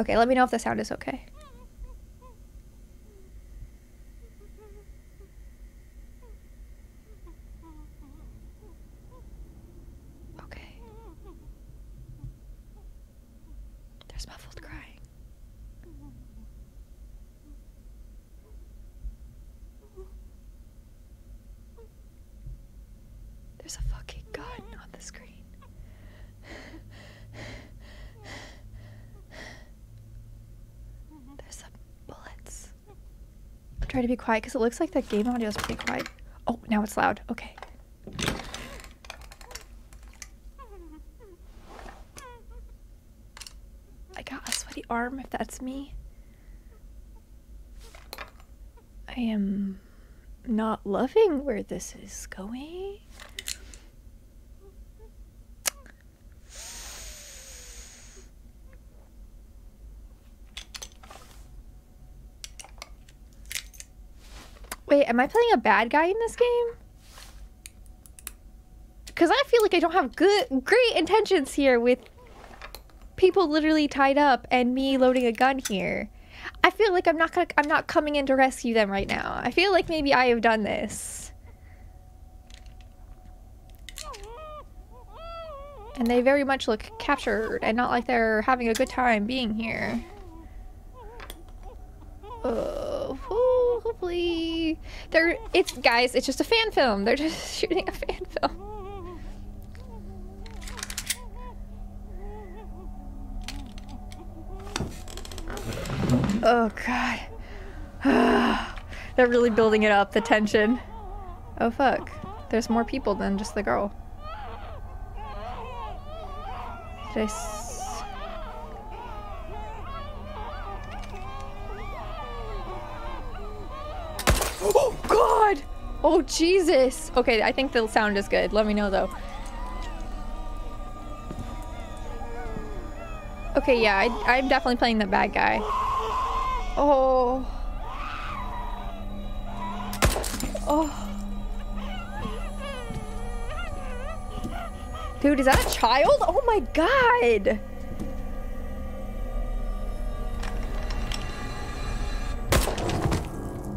Okay, let me know if the sound is okay. Okay. There's muffled crying. There's a fucking gun on the screen. Try to be quiet because it looks like that game audio is pretty quiet. Oh, now it's loud. Okay. I got a sweaty arm if that's me. I am not loving where this is going. Wait, am I playing a bad guy in this game? Because I feel like I don't have great intentions here with people literally tied up and me loading a gun here. I feel like I'm not coming in to rescue them right now. I feel like maybe I have done this. And they very much look captured and not like they're having a good time being here. Oh, hopefully it's just a fan film. They're just shooting a fan film. Oh god. They're really building it up, the tension. Oh fuck. There's more people than just the girl. Did I Oh god! Oh Jesus! Okay, I think the sound is good. Let me know though. Okay, yeah, I'm definitely playing the bad guy. Oh. Oh. Dude, is that a child? Oh my god!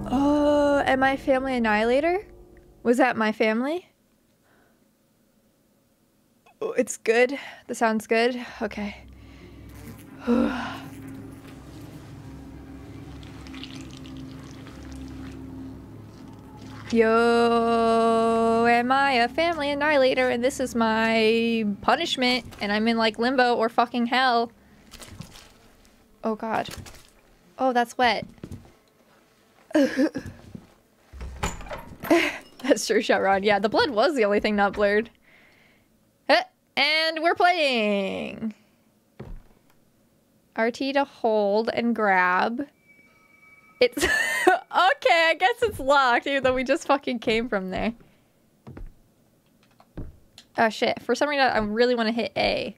Oh, am I family annihilator? Was that my family? Oh, it's good. The sound's good. Okay. Yo, am I a family annihilator and this is my punishment and I'm in like limbo or fucking hell? Oh god. Oh, that's wet. That's true, shot Rod. Yeah, the blood was the only thing not blurred. And we're playing! RT to hold and grab. It's... okay, I guess it's locked, even though we just fucking came from there. Oh shit, for some reason I really want to hit A.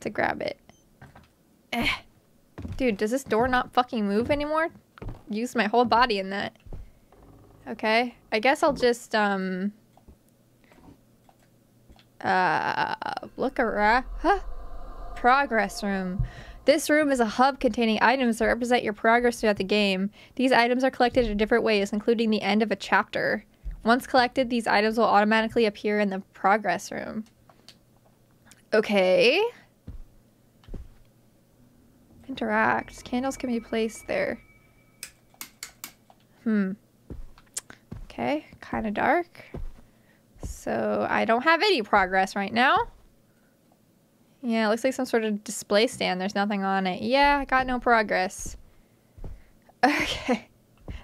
To grab it. Dude, does this door not fucking move anymore? Used my whole body in that. Okay, I guess I'll just look around. Huh? Progress room. This room is a hub containing items that represent your progress throughout the game. These items are collected in different ways, including the end of a chapter. Once collected, these items will automatically appear in the progress room. Okay. Interact. Candles can be placed there. Okay, kind of dark. So I don't have any progress right now. Yeah, it looks like some sort of display stand. There's nothing on it. Yeah, I got no progress. Okay.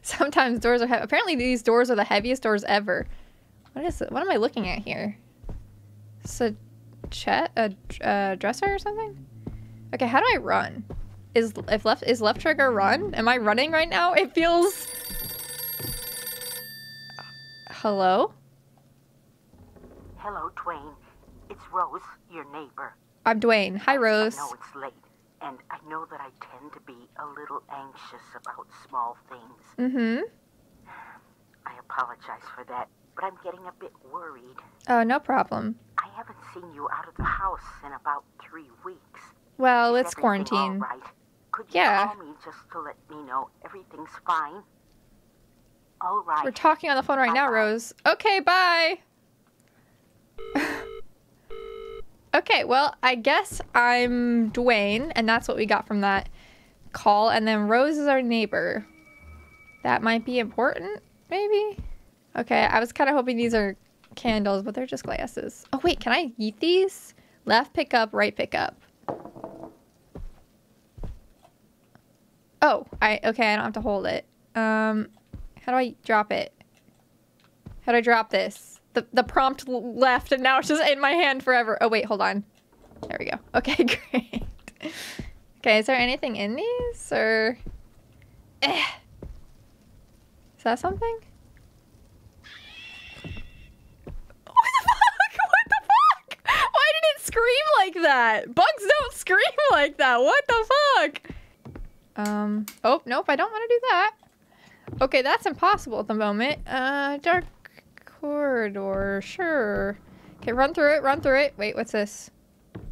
Sometimes doors are heavy. Apparently these doors are the heaviest doors ever. What is it? What am I looking at here? It's a dresser or something? Okay, how do I run? Is left trigger run? Am I running right now? It feels... Hello? Hello, Dwayne. It's Rose, your neighbor. I'm Dwayne. Hi, Rose. I know it's late, and I know that I tend to be a little anxious about small things. Mm-hmm. I apologize for that, but I'm getting a bit worried. Oh, no problem. I haven't seen you out of the house in about 3 weeks. Well, it's quarantine. All right? Could you call me just to let me know everything's fine? All right. We're talking on the phone right now, Rose. Okay, bye. Okay, well, I guess I'm Dwayne, and that's what we got from that call. And then Rose is our neighbor. That might be important, maybe? Okay, I was kind of hoping these are candles, but they're just glasses. Oh, wait, can I eat these? Left pick up, right pick up. Oh, okay, I don't have to hold it. How do I drop it? How do I drop this? The prompt left, and now it's just in my hand forever. Oh, wait, hold on. There we go. Okay, great. Okay, is there anything in these, or... Is that something? What the fuck? What the fuck? Why did it scream like that? Bugs don't scream like that. What the fuck? Oh, nope, I don't want to do that. Okay, that's impossible at the moment. Dark corridor, sure. Okay, run through it, run through it. Wait, what's this? I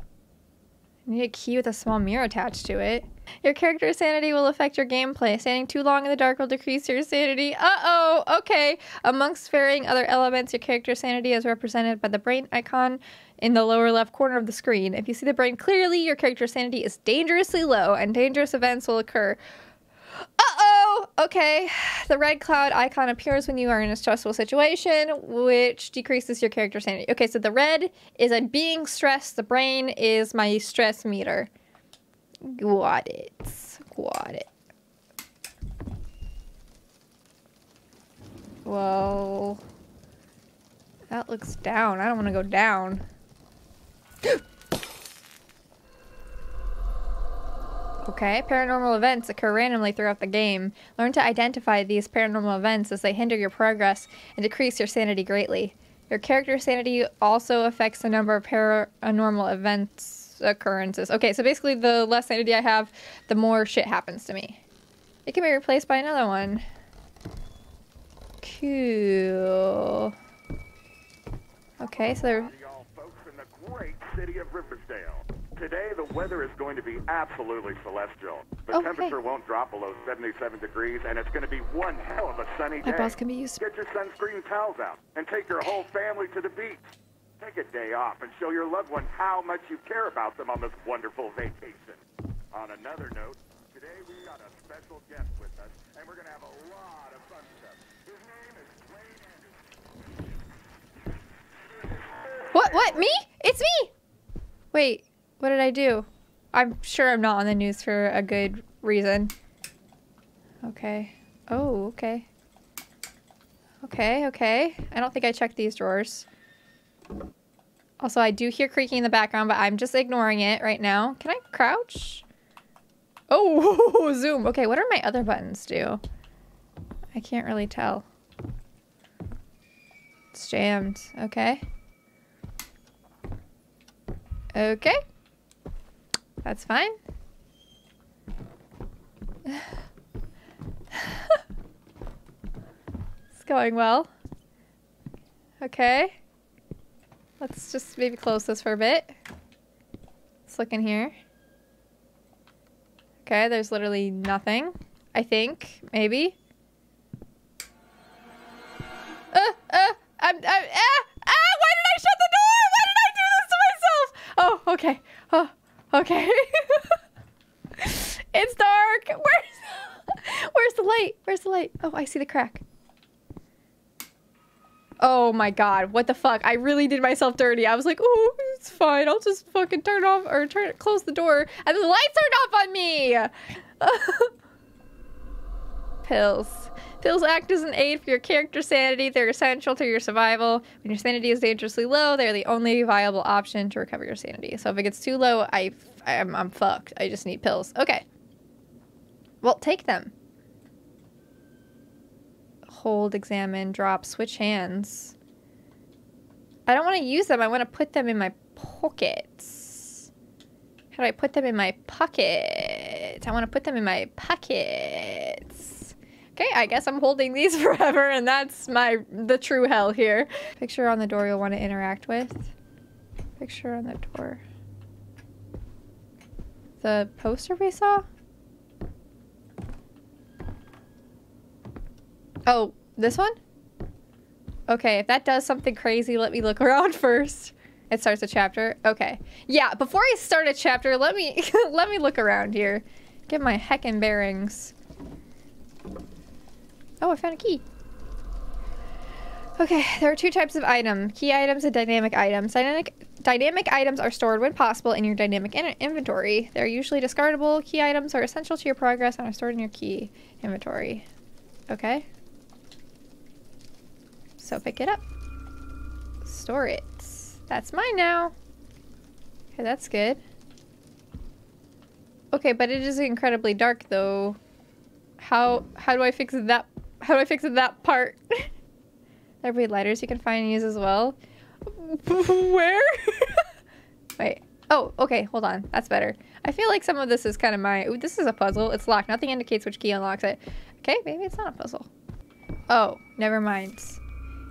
need a key with a small mirror attached to it. Your character's sanity will affect your gameplay. Standing too long in the dark will decrease your sanity. Uh-oh, okay. Amongst varying other elements, your character's sanity is represented by the brain icon in the lower left corner of the screen. If you see the brain clearly, your character's sanity is dangerously low and dangerous events will occur. Uh-oh! Okay. The red cloud icon appears when you are in a stressful situation, which decreases your character's sanity. Okay, so the red is I'm being stressed. The brain is my stress meter. Got it. Got it. Whoa. That looks down. I don't want to go down. Okay, paranormal events occur randomly throughout the game. Learn to identify these paranormal events as they hinder your progress and decrease your sanity greatly. Your character's sanity also affects the number of paranormal events occurrences. Okay, so basically the less sanity I have, the more shit happens to me. It can be replaced by another one. Cool. Okay, so there... Today, the weather is going to be absolutely celestial. The temperature won't drop below 77 degrees, and it's going to be one hell of a sunny day. My boss can be used. Get your sunscreen towels out and take your whole family to the beach. Take a day off and show your loved ones how much you care about them on this wonderful vacation. On another note, today we got a special guest with us, and we're going to have a lot of fun stuff. His name is Wayne Anderson. What? What? Me? It's me! Wait. What did I do? I'm sure I'm not on the news for a good reason. Okay. Oh, okay. Okay, okay. I don't think I checked these drawers. Also, I do hear creaking in the background, but I'm just ignoring it right now. Can I crouch? Oh, zoom. Okay, what are my other buttons do? I can't really tell. It's jammed. Okay. Okay. That's fine. It's going well. Okay. Let's just maybe close this for a bit. Let's look in here. Okay, there's literally nothing. I think. Maybe. Why did I shut the door? Why did I do this to myself? Oh, okay. Oh. Okay. It's dark. Where's the light? Where's the light? Oh, I see the crack. Oh my god. What the fuck? I really did myself dirty. I was like, oh, it's fine. I'll just fucking turn off or close the door. And the light turned off on me. Pills. Pills act as an aid for your character's sanity. They're essential to your survival. When your sanity is dangerously low, they're the only viable option to recover your sanity. So if it gets too low, I'm fucked. I just need pills. Okay. Well, take them. Hold, examine, drop, switch hands. I don't want to use them. I want to put them in my pockets. How do I put them in my pockets? I want to put them in my pockets. Okay, I guess I'm holding these forever, and that's the true hell here. Picture on the door you'll want to interact with. Picture on the door. The poster we saw? Oh, this one? Okay, if that does something crazy, let me look around first. It starts a chapter. Okay. Yeah, before I start a chapter, let me look around here. Get my heckin' bearings. Oh, I found a key. Okay, there are two types of item. Key items and dynamic items. Dynamic items are stored when possible in your dynamic inventory. They're usually discardable. Key items are essential to your progress and are stored in your key inventory. Okay. So pick it up. Store it. That's mine now. Okay, that's good. Okay, but it is incredibly dark though. How do I fix that? How do I fix that part? There be lighters you can find and use as well. Where? Wait. Oh, okay. Hold on. That's better. I feel like some of this is kind of my... Ooh, this is a puzzle. It's locked. Nothing indicates which key unlocks it. Okay, maybe it's not a puzzle. Oh, never mind.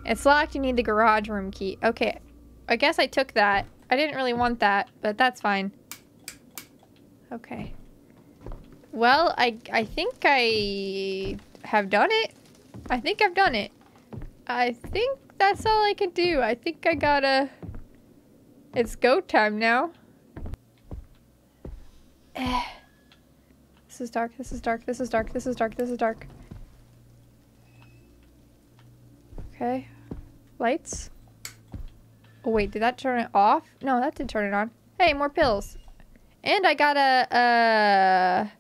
It's locked. You need the garage room key. Okay. I guess I took that. I didn't really want that, but that's fine. Okay. Well, I think I have done it. I think I've done it. I think that's all I can do. I think I gotta... It's go time now. This is dark, this is dark, this is dark, this is dark, this is dark. Okay. Lights. Oh wait, did that turn it off? No, that did turn it on. Hey, more pills. And I got a...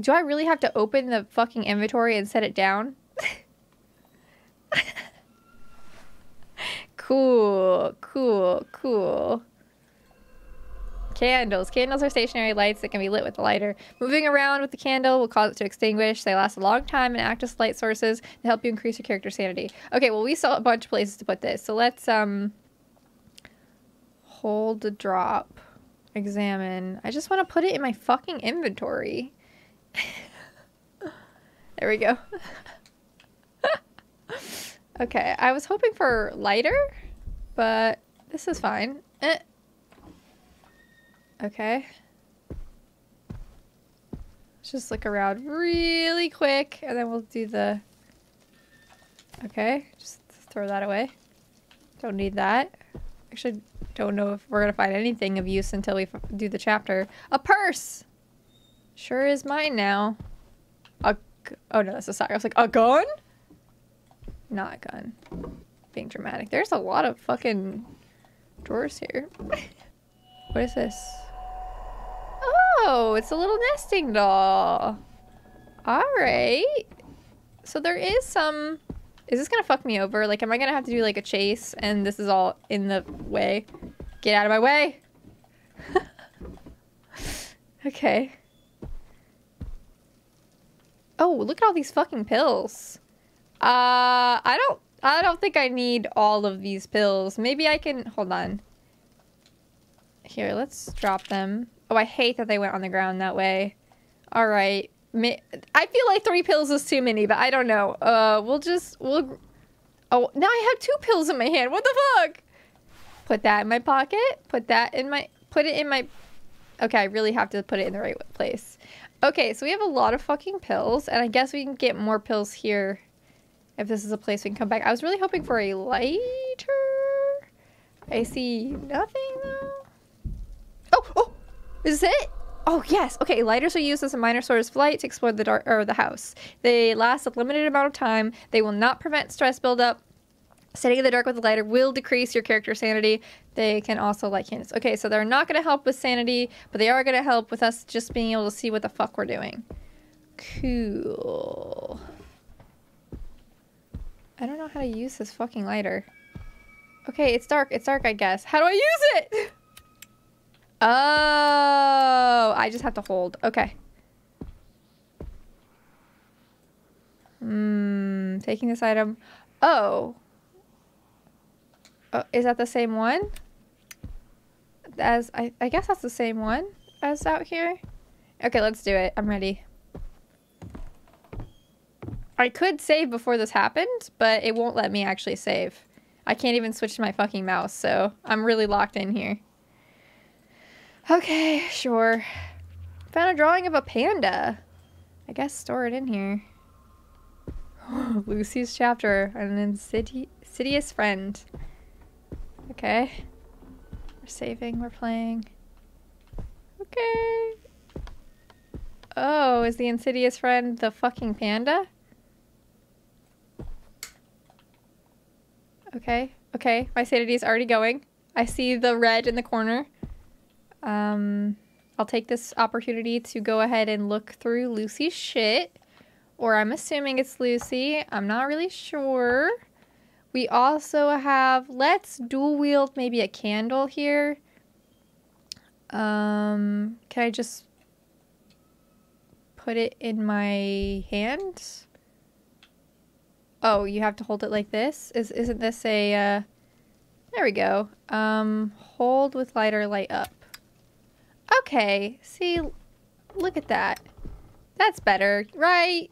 Do I really have to open the fucking inventory and set it down? Cool, cool, cool. Candles. Candles are stationary lights that can be lit with a lighter. Moving around with the candle will cause it to extinguish. They last a long time and act as light sources to help you increase your character's sanity. Okay, well, we saw a bunch of places to put this. So let's, hold the drop. Examine. I just want to put it in my fucking inventory. There we go. Okay, I was hoping for lighter, but this is fine. Okay. Let's just look around really quick, and then we'll do the... Okay, just throw that away. Don't need that. Actually, don't know if we're gonna find anything of use until we do the chapter. A purse! Sure is mine now. Oh no, that's a sock. I was like, a gun? Not a gun. Being dramatic. There's a lot of fucking drawers here. What is this? Oh, it's a little nesting doll. Alright. So there is some... Is this gonna fuck me over? Like, am I gonna have to do like a chase and this is all in the way? Get out of my way! Okay. Oh, look at all these fucking pills. I don't think I need all of these pills. Maybe I can... Hold on. Here, let's drop them. Oh, I hate that they went on the ground that way. All right. I feel like 3 pills is too many, but I don't know. We'll... Oh, now I have 2 pills in my hand. What the fuck? Put that in my pocket. Put that in my... Put it in my... Okay, I really have to put it in the right place. Okay, so we have a lot of fucking pills, and I guess we can get more pills here. If this is a place we can come back. I was really hoping for a lighter. I see nothing though. Oh, oh, is it? Oh yes. Okay, lighters are used as a minor source of light to explore the dark or the house. They last a limited amount of time. They will not prevent stress buildup. Sitting in the dark with a lighter will decrease your character's sanity. They can also light candles. Okay, so they're not going to help with sanity, but they are going to help with us just being able to see what the fuck we're doing. Cool. I don't know how to use this fucking lighter. Okay, it's dark, I guess. How do I use it? Oh, I just have to hold. Okay. Taking this item. Oh. Oh, is that the same one? As I guess that's the same one as out here. Okay, let's do it. I'm ready. I could save before this happened, but it won't let me actually save. I can't even switch to my fucking mouse, so I'm really locked in here. Okay, sure. Found a drawing of a panda. I guess store it in here. Lucy's Chapter, an insidious friend. Okay. We're saving, we're playing. Okay. Oh, is the insidious friend the fucking panda? Okay, okay, my sanity is already going. I see the red in the corner. I'll take this opportunity to go ahead and look through Lucy's shit. Or I'm assuming it's Lucy. I'm not really sure. We also have, let's dual wield maybe a candle here. Can I just put it in my hand? Oh, you have to hold it like this? Isn't this a, there we go. Hold with lighter, light up. Okay, see, look at that. That's better, right?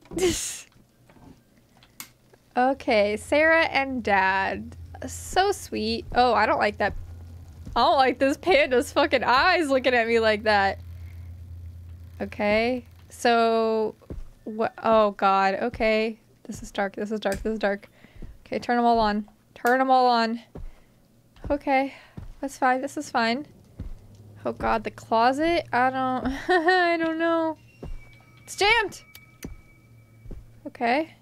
Okay, Sarah and Dad. So sweet. Oh, I don't like that. I don't like this panda's fucking eyes looking at me like that. Okay, so, what? Oh God, okay. This is dark, this is dark, this is dark. Okay, turn them all on. Turn them all on. Okay, that's fine, this is fine. Oh God, the closet? I don't, I don't know. It's jammed! Okay.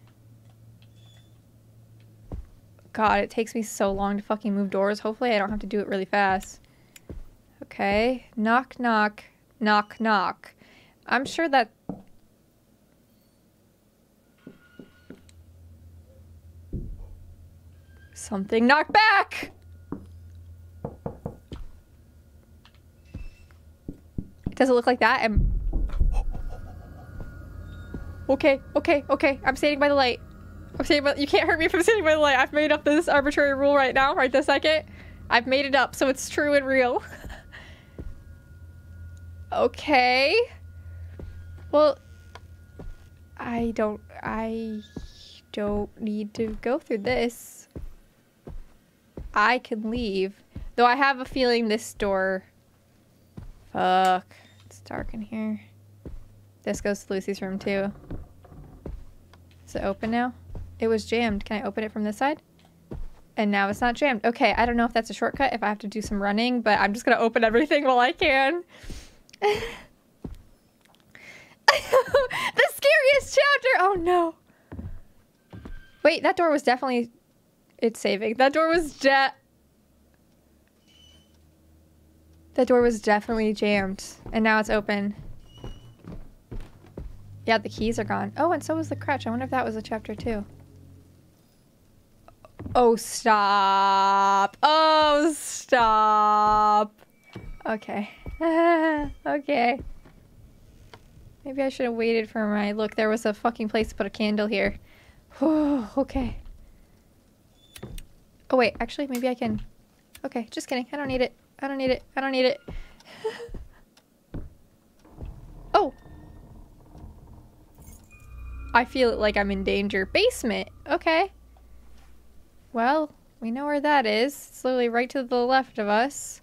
God, it takes me so long to fucking move doors. Hopefully I don't have to do it really fast. Okay, knock, knock, knock, knock. I'm sure that... Something knocked back! Does it look like that? I'm... Okay, okay, okay. I'm standing by the light. I'm standing by... You can't hurt me if I'm standing by the light. I've made up this arbitrary rule right now, right this second. I've made it up, so it's true and real. Okay. Well, I don't need to go through this. I can leave. Though I have a feeling this door... Fuck. It's dark in here. This goes to Lucy's room too. Is it open now? It was jammed. Can I open it from this side? And now it's not jammed. Okay, I don't know if that's a shortcut, if I have to do some running, but I'm just gonna open everything while I can. The scariest chapter! Oh no. Wait, that door was definitely... It's saving. That door was definitely jammed. And now it's open. Yeah, the keys are gone. Oh, and so was the crutch. I wonder if that was a chapter too. Oh, stop. Oh, stop. Okay. Okay. Maybe I should have waited for my... Look, there was a fucking place to put a candle here. Okay. Oh, wait. Actually, maybe I can... Okay, just kidding. I don't need it. I don't need it. I don't need it. Oh! I feel it like I'm in danger. Basement! Okay. Well, we know where that is. It's literally right to the left of us.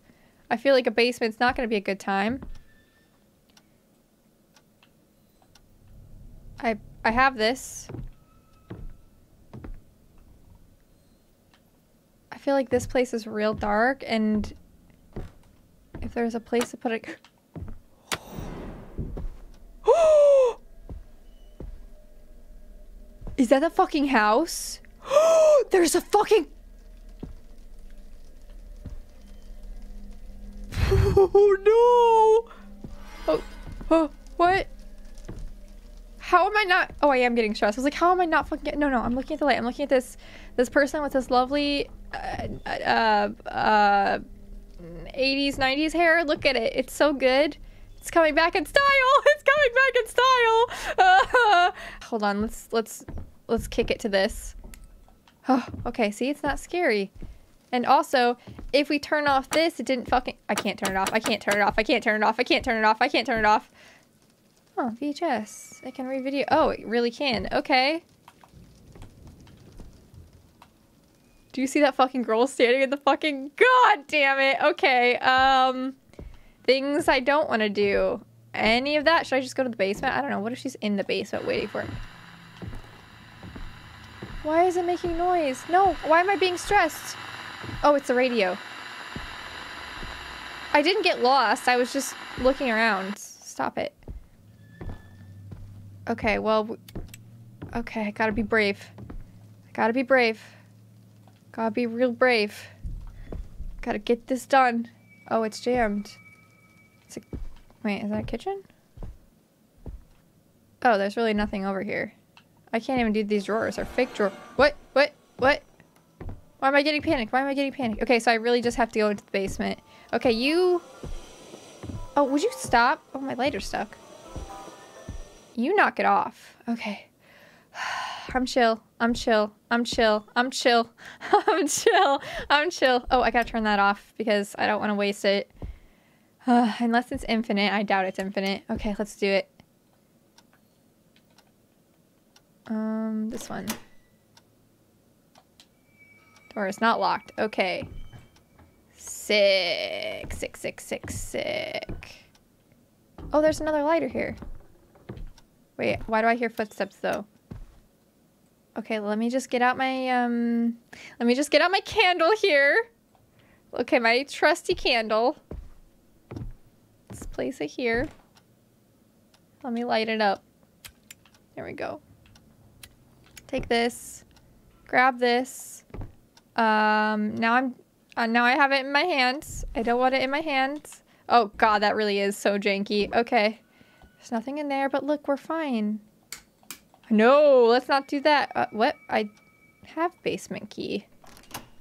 I feel like a basement's not going to be a good time. I have this. I feel like this place is real dark, and... If there's a place to put it... Is that the fucking house? There's a fucking... Oh no! Oh, what? How am I not... Oh, I am getting stressed. I was like, how am I not fucking getting... No, no, I'm looking at the light. I'm looking at this person with this lovely... 80s, 90s hair. Look at it. It's so good. It's coming back in style. It's coming back in style. Hold on. Let's kick it to this. Oh, okay. See, it's not scary. And also, if we turn off this, it didn't fucking... I can't turn it off. I can't turn it off. I can't turn it off. I can't turn it off. I can't turn it off. Oh, VHS. It can read video. Oh, it really can. Okay. Do you see that fucking girl standing in the fucking... God damn it. Okay. Things I don't want to do. Any of that? Should I just go to the basement? I don't know. What if she's in the basement waiting for me? Why is it making noise? No, why am I being stressed? Oh, it's the radio. I didn't get lost. I was just looking around. Stop it. Okay, well... Okay, I gotta be brave. I gotta be brave. Gotta be real brave. Gotta get this done. Oh, it's jammed. It's a... Wait, is that a kitchen? Oh, there's really nothing over here. I can't even do these drawers. They're fake drawers. What? What? What? Why am I getting panicked? Why am I getting panicked? Okay, so I really just have to go into the basement. Okay, you... Oh, would you stop? Oh, my lighter's stuck. You knock it off. Okay. I'm chill. I'm chill. I'm chill. I'm chill. I'm chill. I'm chill. Oh, I gotta turn that off because I don't want to waste it. Unless it's infinite. I doubt it's infinite. Okay, let's do it. This one. Door is not locked. Okay. Sick. Sick, sick, sick, sick. Oh, there's another lighter here. Wait, why do I hear footsteps though? Okay, let me just get out my, let me just get out my candle here. Okay, my trusty candle. Let's place it here. Let me light it up. There we go. Take this. Grab this. Now I'm, now I have it in my hands. I don't want it in my hands. Oh god, that really is so janky. Okay. There's nothing in there, but look, we're fine. No, let's not do that. What? I have basement key.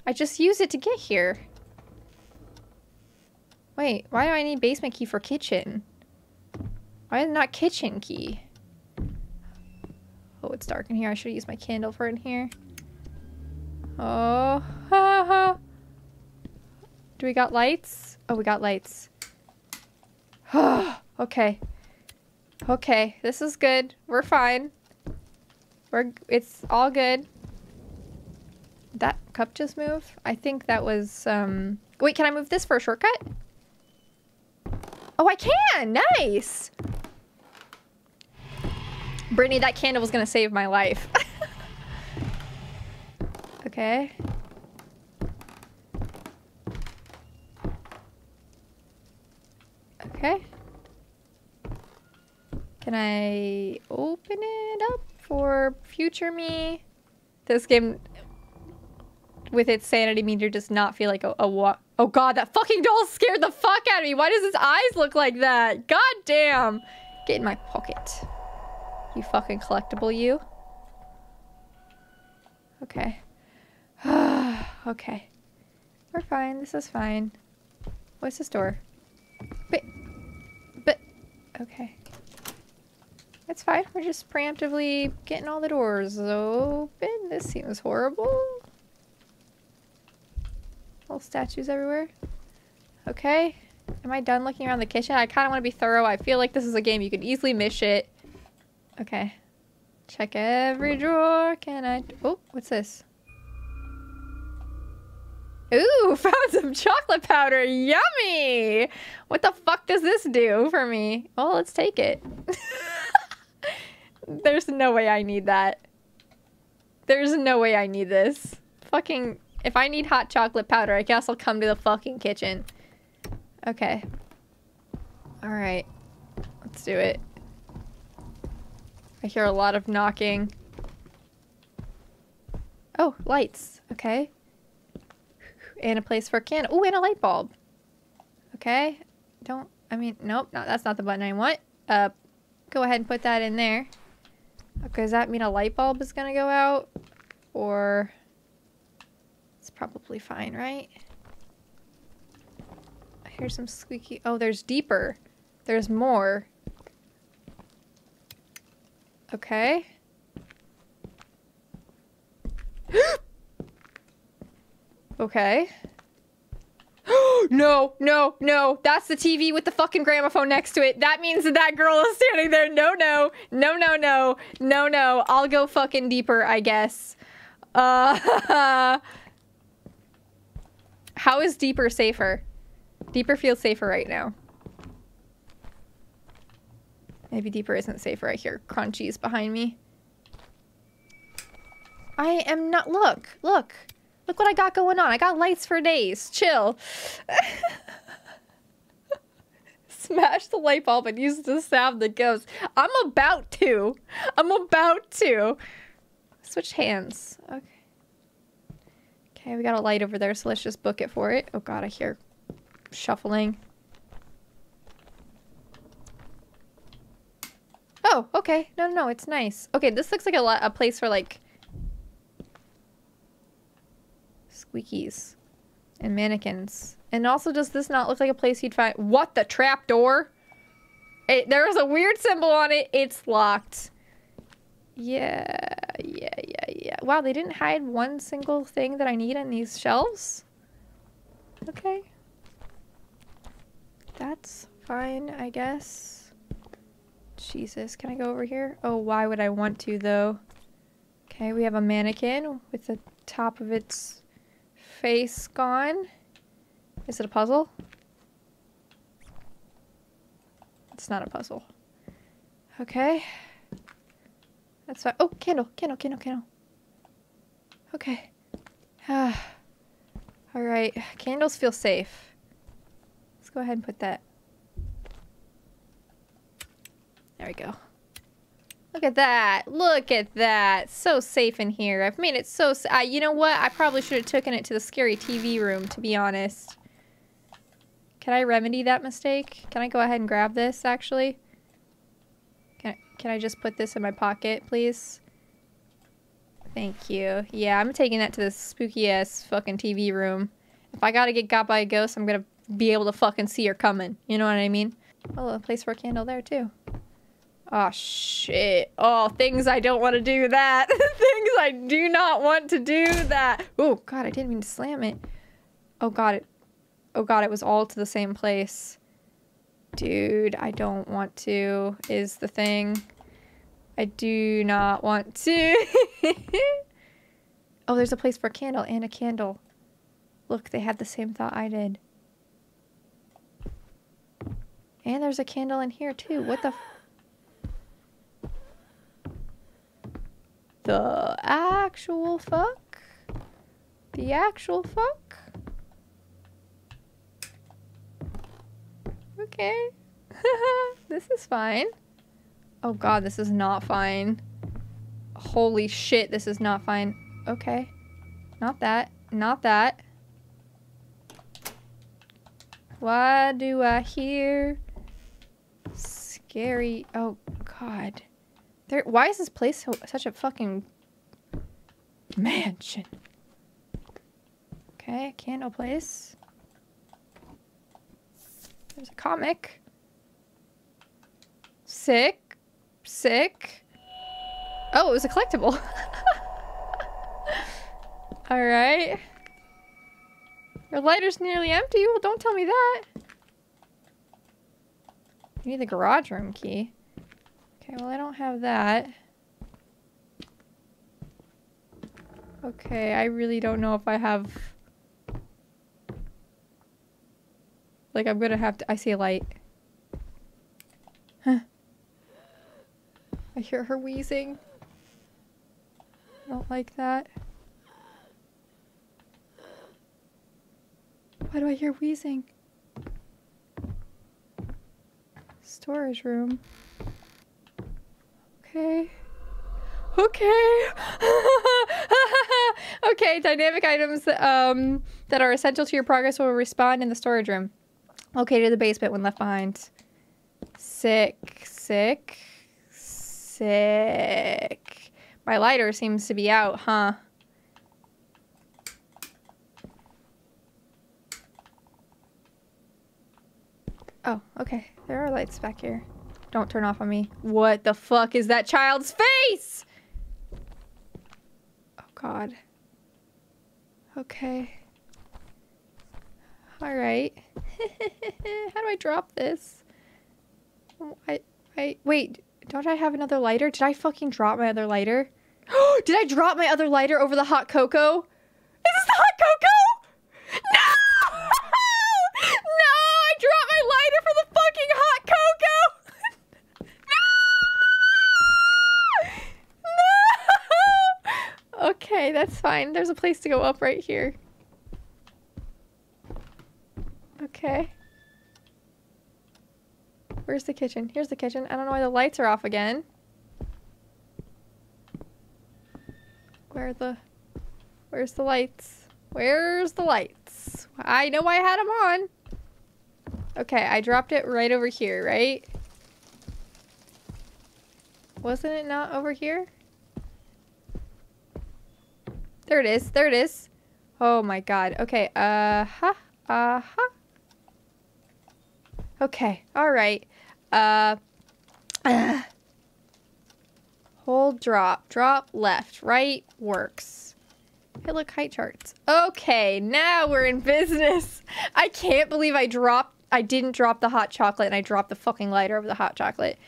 I just use it to get here. Wait, why do I need basement key for kitchen? Why is it not kitchen key? Oh, it's dark in here. I should use my candle for in here. Oh, ha ha. Do we got lights? Oh, we got lights. Okay. Okay, this is good. We're fine. It's all good. That cup just moved? I think that was, Wait, can I move this for a shortcut? Oh, I can! Nice! Brittany, that candle was gonna save my life. Okay. Okay. Can I open it up? For future me, this game with its sanity meter does not feel like a what? Oh god, that fucking doll scared the fuck out of me. Why does his eyes look like that? God damn. Get in my pocket, you fucking collectible, you. Okay. Okay, we're fine. This is fine. What's this door? But okay. It's fine. We're just preemptively getting all the doors open. This seems horrible. Little statues everywhere. Okay. Am I done looking around the kitchen? I kind of want to be thorough. I feel like this is a game you could easily miss shit. Okay. Check every drawer. Can I... Oh, what's this? Ooh, found some chocolate powder. Yummy! What the fuck does this do for me? Oh, well, let's take it. There's no way I need that. There's no way I need this. Fucking... If I need hot chocolate powder, I guess I'll come to the fucking kitchen. Okay. Alright. Let's do it. I hear a lot of knocking. Oh, lights. Okay. And a place for a can. Oh, and a light bulb. Okay. Don't... I mean, nope. No, that's not the button I want. Go ahead and put that in there. Okay, does that mean a light bulb is gonna go out? Or... It's probably fine, right? I hear some squeaky... Oh, there's deeper. There's more. Okay. Okay. No, no, no. That's the TV with the fucking gramophone next to it. That means that that girl is standing there. No, no. No, no, no. No, no. I'll go fucking deeper, I guess. How is deeper safer? Deeper feels safer right now. Maybe deeper isn't safer. I hear crunchies behind me. I am not. Look, look. Look what I got going on. I got lights for days. Chill. Smash the light bulb and use the sound that goes. I'm about to. I'm about to. Switch hands. Okay. Okay, we got a light over there, so let's just book it for it. Oh god, I hear shuffling. Oh, okay. No, no, no, it's nice. Okay, this looks like a place for, like, squeakies and mannequins. And also, does this not look like a place you'd find... What? The trapdoor? There's a weird symbol on it. It's locked. Yeah. Wow, they didn't hide one single thing that I need on these shelves? Okay. That's fine, I guess. Jesus, can I go over here? Oh, why would I want to, though? Okay, we have a mannequin with the top of its face gone. Is it a puzzle? It's not a puzzle. Okay. That's fine. Oh, candle. Okay. Alright, candles feel safe. Let's go ahead and put that. There we go. Look at that. Look at that. So safe in here. I've made it so... you know what? I probably should have taken it to the scary TV room, to be honest. Can I remedy that mistake? Can I go ahead and grab this, actually? Can I just put this in my pocket, please? Thank you. Yeah, I'm taking that to the spooky-ass fucking TV room. If I gotta get got by a ghost, I'm gonna be able to fucking see her coming. You know what I mean? Oh, a place for a candle there, too. Oh, shit. Oh, things I don't want to do that. Things I do not want to do that. Oh, God, I didn't mean to slam it. Oh, God. It was all to the same place. Dude, I don't want to is the thing. I do not want to. Oh, there's a place for a candle and a candle. Look, they had the same thought I did. And there's a candle in here, too. What the... The actual fuck? The actual fuck? Okay. This is fine. Oh god, this is not fine. Holy shit, this is not fine. Okay. Not that. Not that. Why do I hear... Scary... Oh god. There, why is this place such a fucking mansion? Okay, candle place. There's a comic. Sick. Sick. Oh, it was a collectible. Alright. Your lighter's nearly empty. Well, don't tell me that. You need the garage room key. Okay, well, I don't have that. Okay, I really don't know if I have... Like, I'm gonna have to... I see a light. Huh. I hear her wheezing. I don't like that. Why do I hear wheezing? Storage room. Okay. Okay. Okay, dynamic items that are essential to your progress will respond in the storage room. Located in the basement when left behind. Sick. Sick. Sick. My lighter seems to be out, huh? Oh, okay. There are lights back here. Don't turn off on me. What the fuck is that child's face? Oh, God. Okay. All right. How do I drop this? Wait, don't I have another lighter? Did I fucking drop my other lighter? Did I drop my other lighter over the hot cocoa? Is this the hot cocoa? No! No! I dropped my lighter for the fucking hot cocoa! Okay, that's fine. There's a place to go up right here. Okay. Where's the kitchen? Here's the kitchen. I don't know why the lights are off again. Where's the lights? Where's the lights? I know I had them on. Okay, I dropped it right over here, right? Wasn't it not over here? There it is. There it is. Oh my god. Okay. Okay. All right. Hold drop. Drop left. Right works. Hey, look, height charts. Okay, now we're in business. I can't believe I didn't drop the hot chocolate and I dropped the fucking lighter over the hot chocolate.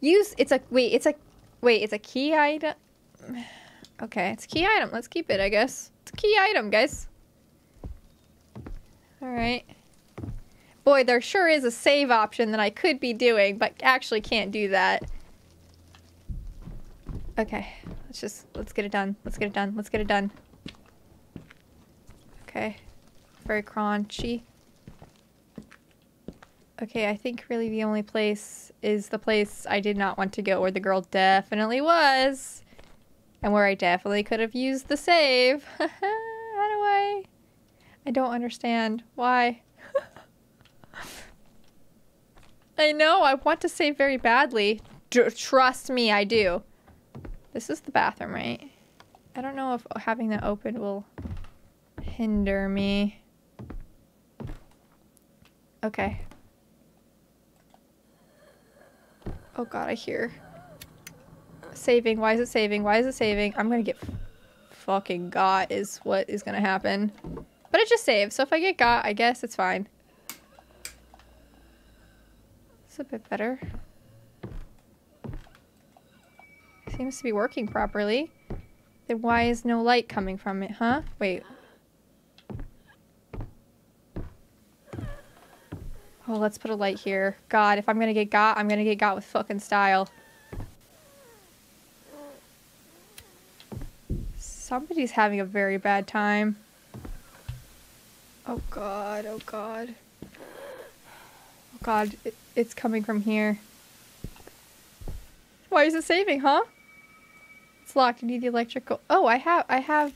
Wait, it's a key item. Okay, it's a key item. Let's keep it, I guess. It's a key item, guys. Alright. Boy, there sure is a save option that I could be doing, but actually can't do that. Okay, let's get it done. Let's get it done. Let's get it done. Okay. Very crunchy. Okay, I think really the only place is the place I did not want to go, where the girl definitely was. And where I definitely could have used the save. How do I don't understand. Why? I know, I want to save very badly. Trust me, I do. This is the bathroom, right? I don't know if having that open will hinder me. Okay. Oh god, I hear. Saving. Why is it saving? Why is it saving? I'm gonna get fucking got is what is gonna happen. But it just saves, so if I get got, I guess it's fine. It's a bit better. Seems to be working properly. Then why is no light coming from it, huh? Wait. Oh, let's put a light here. God, if I'm gonna get got, I'm gonna get got with fucking style. Somebody's having a very bad time. Oh god, oh god. Oh god, it's coming from here. Why is it saving, huh? It's locked, you need the electrical. Oh, I have.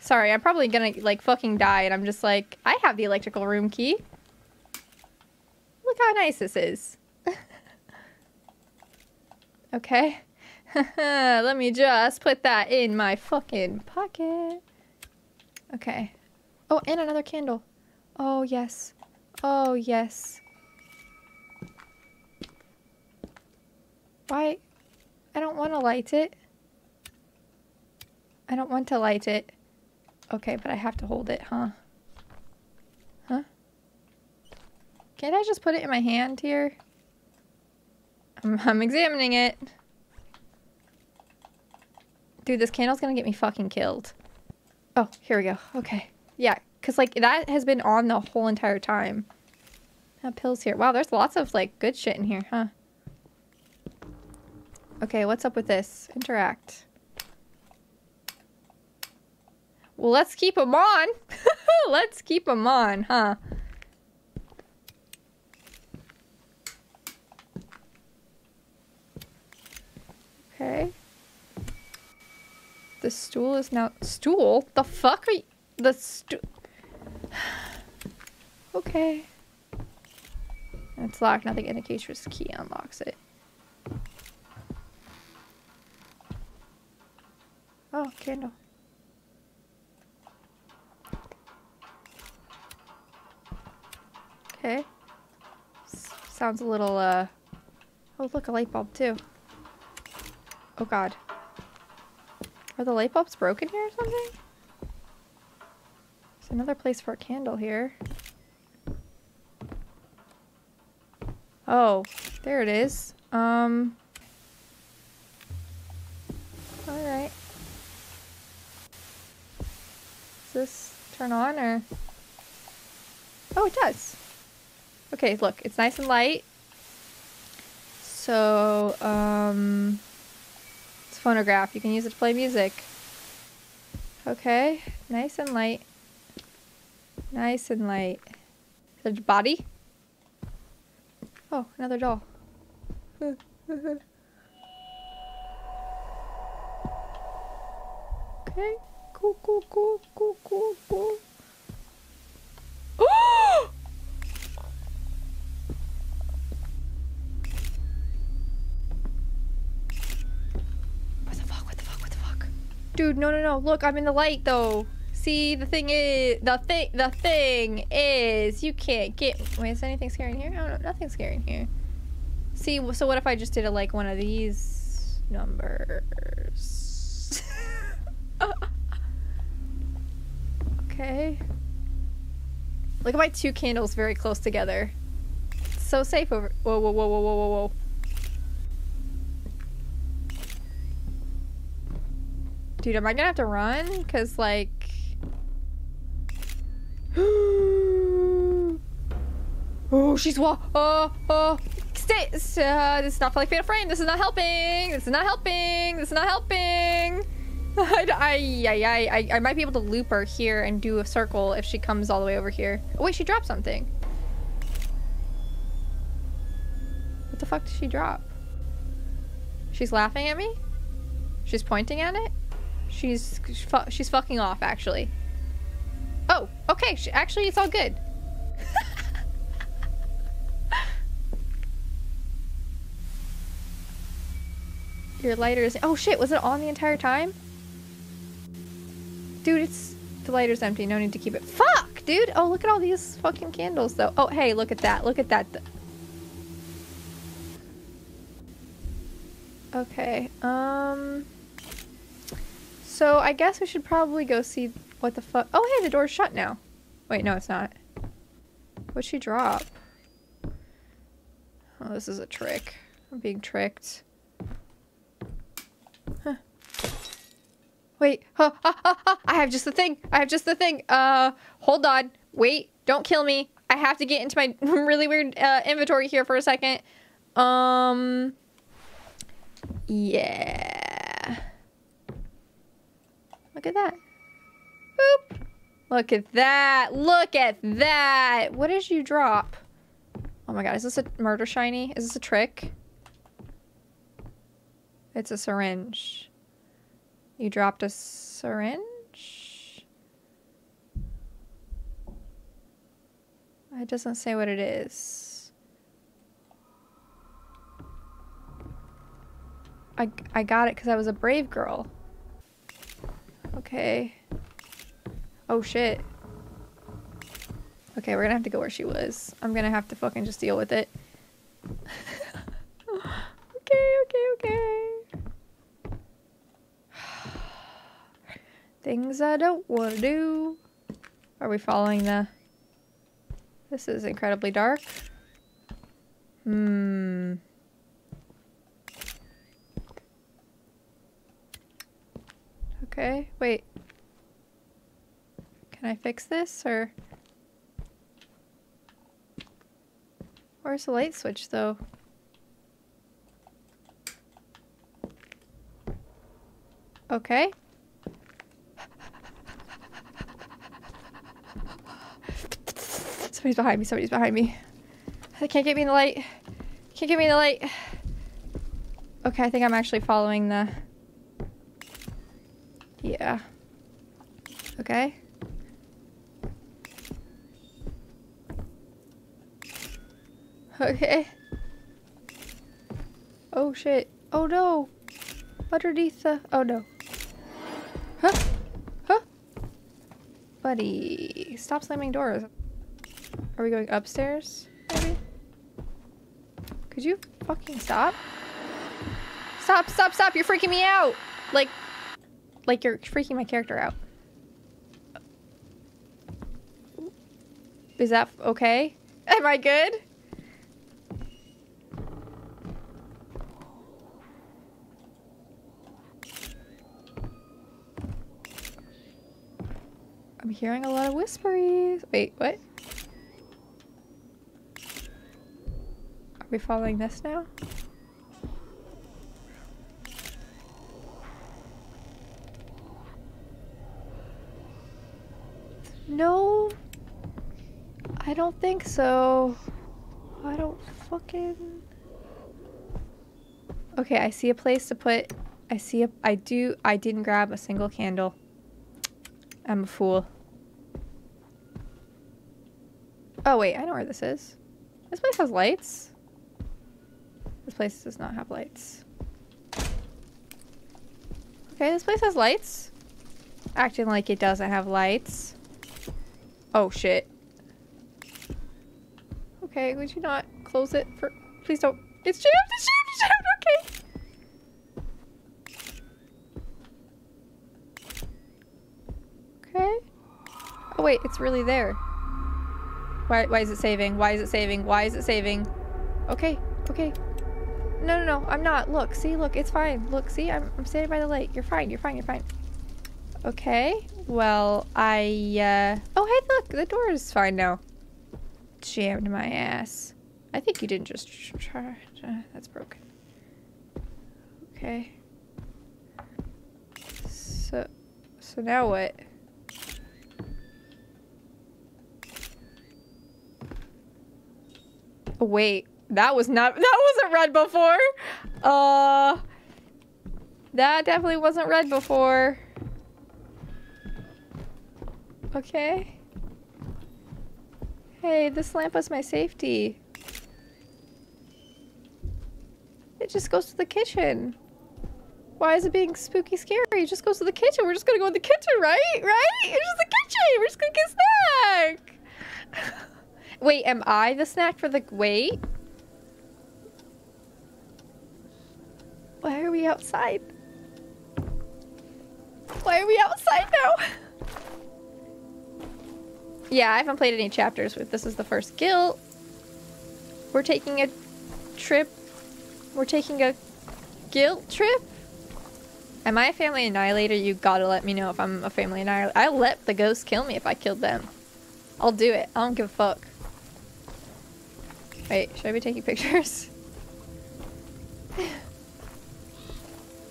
Sorry, I'm probably gonna, like, fucking die, and I'm just like, I have the electrical room key. Look how nice this is. Okay. Let me just put that in my fucking pocket. Okay. Oh, and another candle. Oh, yes. Oh, yes. Why? I don't want to light it. I don't want to light it. Okay, but I have to hold it, huh? Huh? Can't I just put it in my hand here? I'm examining it. Dude, this candle's gonna get me fucking killed. Oh, here we go. Okay. Yeah, because, like, that has been on the whole entire time. Pills here. Wow, there's lots of, like, good shit in here, huh? Okay, what's up with this? Interact. Well, let's keep them on. Let's keep them on, huh? Okay. The stool is now... Stool? The fuck are you... The stool... Okay. It's locked. Nothing indicates this key unlocks it. Oh, candle. Okay. Sounds a little, Oh, look, a light bulb, too. Oh, god. Are the light bulbs broken here or something? There's another place for a candle here. Oh, there it is. Alright. Does this turn on, or... Oh, it does. Okay, look, it's nice and light. So, it's phonograph. You can use it to play music. Okay, nice and light. Nice and light. Is there a body? Oh, another doll. Okay, cool. Oh! What the fuck? Dude, no. Look, I'm in the light though. See, the thing is, you can't get. Wait, is anything scary in here? I don't know. Nothing's scary in here. See, so what if I just did it like one of these numbers? Okay. Look at my two candles very close together. It's so safe over. Whoa. Dude, am I gonna have to run? Cause like. Oh, she's stay. This is not like Fatal Frame. This is not helping. I might be able to loop her here and do a circle if she comes all the way over here. Oh wait, she dropped something. What the fuck did she drop? She's laughing at me? She's pointing at it? She's fucking off, actually. Oh, okay. Actually, it's all good. Your lighter is... Oh, shit. Was it on the entire time? Dude, it's... The lighter's empty. No need to keep it. Fuck, dude. Oh, look at all these fucking candles, though. Oh, hey, look at that. Look at that. Okay. So, I guess we should probably go see... What the fuck? Oh, hey, the door's shut now. Wait, no, it's not. What'd she drop? Oh, this is a trick. I'm being tricked. Huh. Wait. I have just the thing. Hold on. Wait. Don't kill me. I have to get into my really weird inventory here for a second. Yeah. Look at that. Boop. Look at that. What did you drop? Oh my god, is this a murder shiny? Is this a trick? It's a syringe. You dropped a syringe? It doesn't say what it is. I got it because I was a brave girl. Okay. Oh shit. Okay, we're gonna have to go where she was. I'm gonna have to fucking just deal with it. Okay. Things I don't wanna do. Are we following the... This is incredibly dark. Okay, wait. Can I fix this, or... Where's the light switch, though? Okay. Somebody's behind me. They can't get me in the light. Okay, I think I'm actually following the... Yeah. Okay. Okay. Oh shit. Oh no. Underneath the... Oh no. Huh? Buddy. Stop slamming doors. Are we going upstairs? Maybe? Could you fucking stop? Stop. You're freaking me out. Like you're freaking my character out. Is that okay? Am I good? I'm hearing a lot of whisperies. Wait, what? Are we following this now? No, I don't think so. I don't fucking... Okay, I see a place to put... I didn't grab a single candle. I'm a fool. Oh wait, I know where this is. This place has lights. This place does not have lights. Okay, this place has lights. Acting like it doesn't have lights. Oh shit. Okay, would you not close it for... Please don't. It's jammed, it's jammed, it's jammed, okay. Okay. Oh wait, it's really there. Why is it saving? Why is it saving? Why is it saving? Okay, okay. No, no, no, I'm not. Look, see, look, it's fine. Look, see, I'm standing by the light. You're fine, you're fine, you're fine. Okay, well, oh hey, look, the door is fine now. Jammed my ass. I think you didn't just try. That's broken. Okay. So now what? Oh, wait, that wasn't red before. That definitely wasn't red before. Okay. Hey, this lamp was my safety. It just goes to the kitchen. Why is it being spooky scary? It just goes to the kitchen. We're just gonna go in the kitchen, right? Right? It's just the kitchen. We're just gonna get a snack. Wait, am I the snack for the... Wait? Why are we outside? Why are we outside now? Yeah, I haven't played any chapters. This is the first guild. We're taking a trip. We're taking a guilt trip? Am I a family annihilator? You gotta let me know if I'm a family annihilator. I let the ghosts kill me if I killed them. I'll do it. I don't give a fuck. Wait, should I be taking pictures?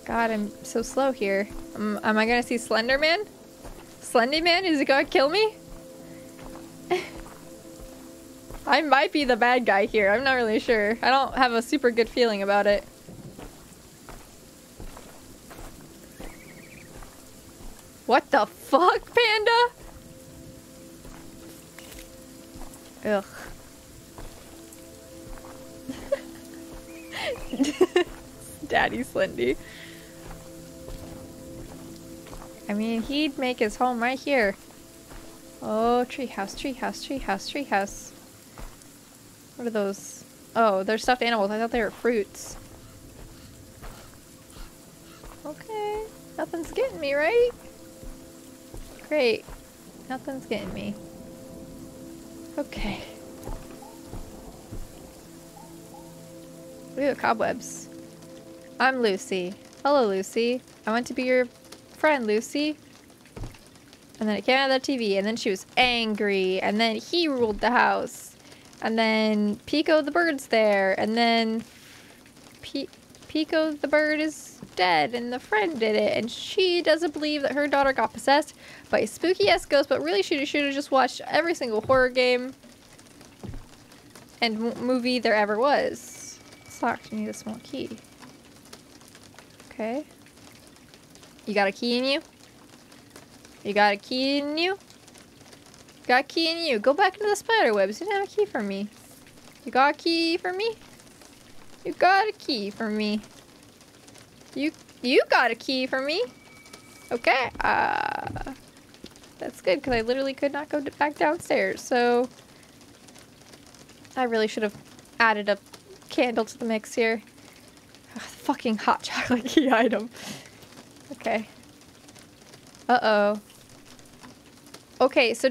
God, I'm so slow here. Am I gonna see Slender Man? Slendy Man? Is he gonna kill me? I might be the bad guy here. I'm not really sure. I don't have a super good feeling about it. What the fuck, Panda? Ugh. Daddy Slendy. I mean, he'd make his home right here. Oh, treehouse, treehouse, treehouse, treehouse. What are those? Oh, they're stuffed animals. I thought they were fruits. Okay. Nothing's getting me, right? Great. Nothing's getting me. Okay. We have cobwebs. I'm Lucy. Hello, Lucy. I want to be your friend, Lucy. And then it came out of the TV, and then she was angry, and then he ruled the house, and then Pico the bird's there, and then Pico the bird is dead, and the friend did it, and she doesn't believe that her daughter got possessed by a spooky-ass ghost, but really she should have just watched every single horror game and movie there ever was. It's locked. You need a small key. Okay. You got a key in you? You got a key in you? Got a key in you. Go back into the spider webs. You didn't have a key for me. You got a key for me? You got a key for me. You got a key for me. Okay. That's good because I literally could not go back downstairs. So I really should have added a candle to the mix here. Ugh, fucking hot chocolate key item. Okay. Uh-oh. Okay, so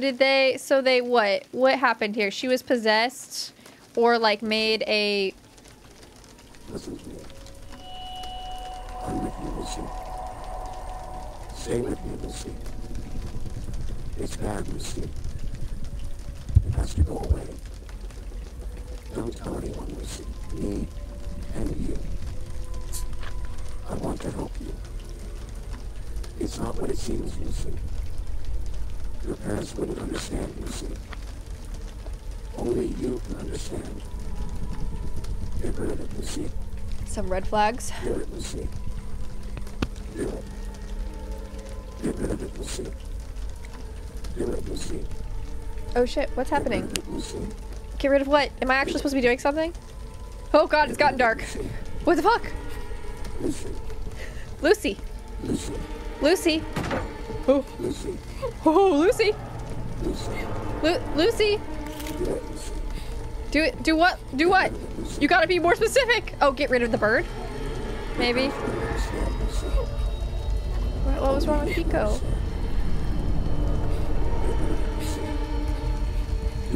so they what? What happened here? She was possessed or like made a... Listen to me. I'm with you, Lucy. Stay with me, Lucy. It's bad, Lucy. It has to go away. Don't tell anyone, Lucy. Me and you. I want to help you. It's not what it seems, Lucy. Your parents wouldn't understand, Lucy. Only you can understand. Get rid of it, Lucy. Some red flags. Do it, Lucy. Do it. Get rid of it, Lucy. Do it, Lucy. Oh shit, what's happening? Get rid of it, Lucy. Get rid of what? Am I actually supposed to be doing something? Oh god, it's gotten dark. What the fuck? Lucy. Lucy. Lucy. Lucy. Oh. Lucy. Oh, Lucy. Lucy. Lucy. Do it. Do what? Do what? You gotta be more specific. Oh, get rid of the bird. Maybe. What was wrong with Pico?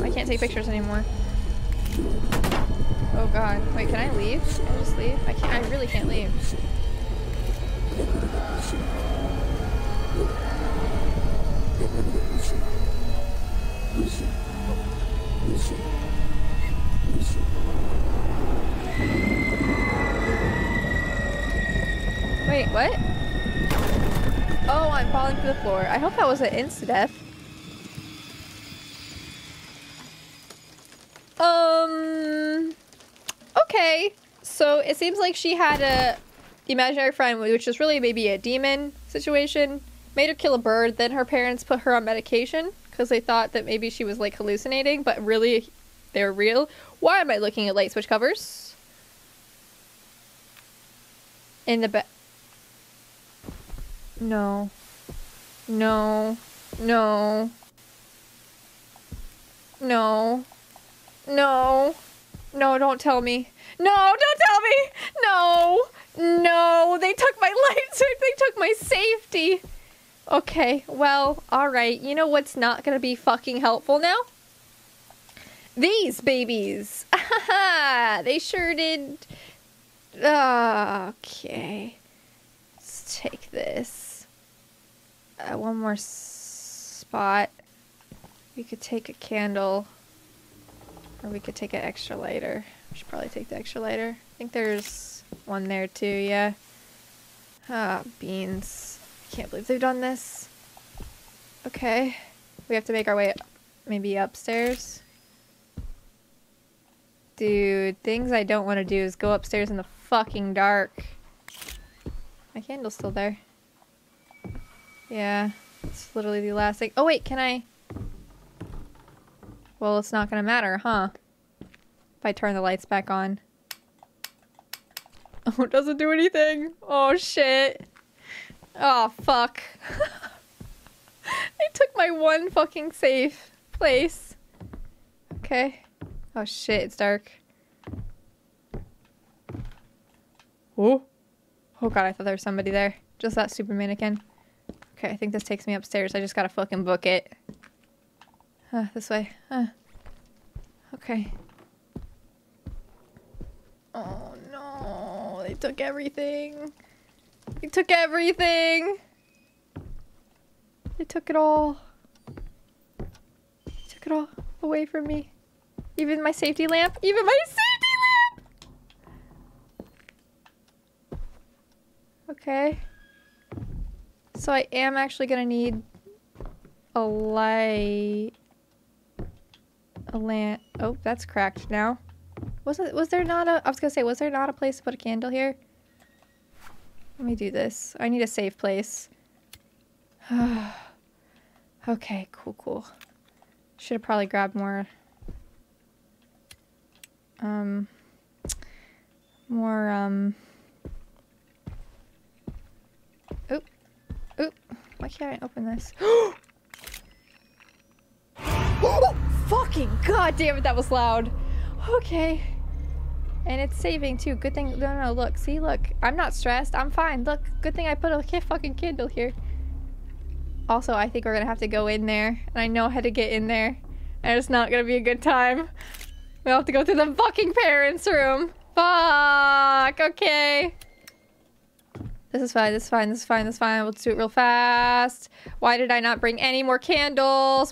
I can't take pictures anymore. Oh god. Wait, can I leave? Can I just leave? I can't. I really can't leave. Wait, what? Oh, I'm falling to the floor. I hope that wasn't insta-death. Okay. So it seems like she had a imaginary friend, which is really maybe a demon situation. Made her kill a bird, then her parents put her on medication because they thought that maybe she was like hallucinating, but really they're real. Why am I looking at light switch covers? In the back. No. No. No. No. No. No, don't tell me. No, don't tell me! No! No, they took my lights. They took my safety. Okay, well, alright. You know what's not gonna be fucking helpful now? These babies! They sure did. Okay. Let's take this. One more spot. We could take a candle. Or we could take an extra lighter. We should probably take the extra lighter. I think there's one there too, yeah. Ah, beans. I can't believe they've done this. Okay. We have to make our way maybe upstairs. Dude, things I don't want to do is go upstairs in the fucking dark. My candle's still there. Yeah. It's literally the last thing. Oh wait, can I? Well, it's not gonna matter, huh? If I turn the lights back on. Oh, it doesn't do anything. Oh, shit. Oh, fuck. They took my one fucking safe place. Okay. Oh, shit, it's dark. Oh. Oh, God, I thought there was somebody there. Just that stupid mannequin. Okay, I think this takes me upstairs. I just gotta fucking book it. This way. Okay. Oh no, they took everything. They took everything. They took it all. They took it all away from me. Even my safety lamp. Even my safety lamp! Okay. So I am actually gonna need a light. A lamp. Oh, that's cracked now. Was there not a place to put a candle here? Let me do this. I need a safe place. Okay, cool. Should have probably grabbed more. Oop. Why can't I open this? Oh, fucking god damn it, that was loud. Okay. And it's saving too. Good thing. No, look. See, look. I'm not stressed. I'm fine. Look. Good thing I put a fucking candle here. Also, I think we're gonna have to go in there. And I know how to get in there. And it's not gonna be a good time. We'll have to go to the fucking parents' room. Fuck. Okay. This is fine. We'll just do it real fast. Why did I not bring any more candles?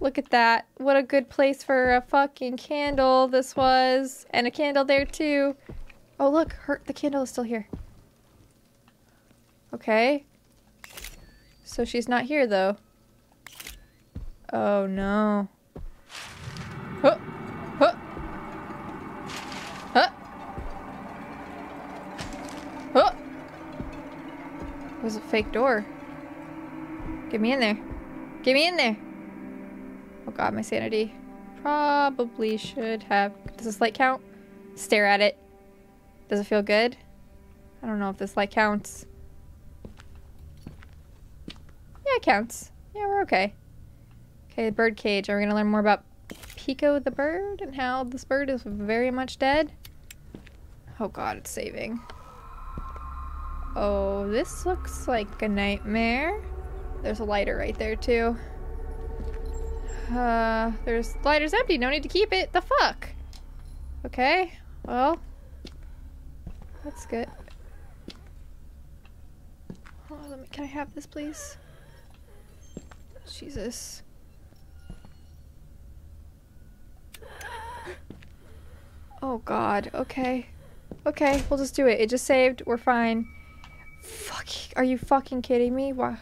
Look at that. What a good place for a fucking candle this was. And a candle there too. Oh look, the candle is still here. Okay. So she's not here though. Oh no. Huh. Huh. Huh. Huh. It was a fake door. Get me in there. Get me in there. Oh god, my sanity. Probably should have. Does this light count? Stare at it. Does it feel good? I don't know if this light counts. Yeah, it counts. Yeah, we're okay. Okay, the bird cage. Are we gonna learn more about Pico the bird and how this bird is very much dead? Oh god, it's saving. Oh, this looks like a nightmare. There's a lighter right there too. There's lighter's empty. No need to keep it. The fuck? Okay, well, that's good. Oh, let me, can I have this, please? Jesus. Oh god, okay. Okay, we'll just do it. It just saved. We're fine. Fucking, are you fucking kidding me? Why?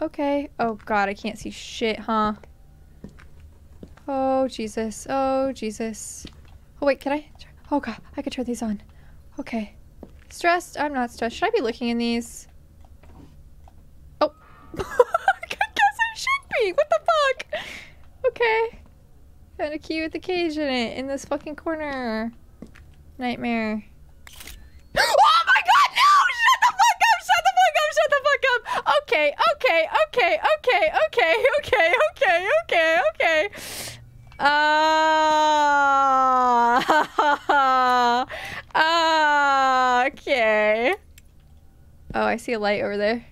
Okay. Oh god, I can't see shit, huh? Oh Jesus. Oh Jesus. Oh wait, can I? Oh god, I could turn these on. Okay. Stressed? I'm not stressed. Should I be looking in these? Oh. I guess I should be. What the fuck? Okay. Found a key with the cage in it in this fucking corner. Nightmare. Oh my god, no! Shut the fuck up! Shut the fuck up! Shut the fuck up! Okay, okay, okay, okay, okay, okay, okay, okay, okay. Okay. Oh, I see a light over there.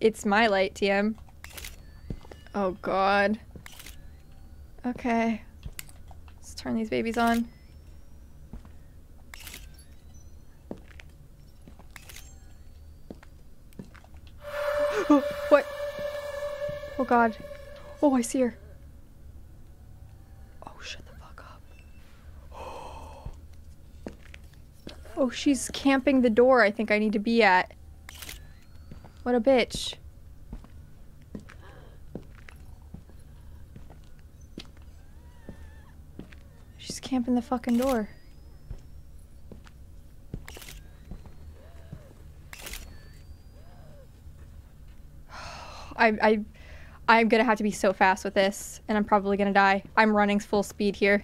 It's my light, TM. Oh god. Okay. Let's turn these babies on. What? Oh god. Oh, I see her. Oh, shut the fuck up. Oh, she's camping the door I think I need to be at. What a bitch. She's camping the fucking door. I'm gonna have to be so fast with this, and I'm probably gonna die. I'm running full speed here.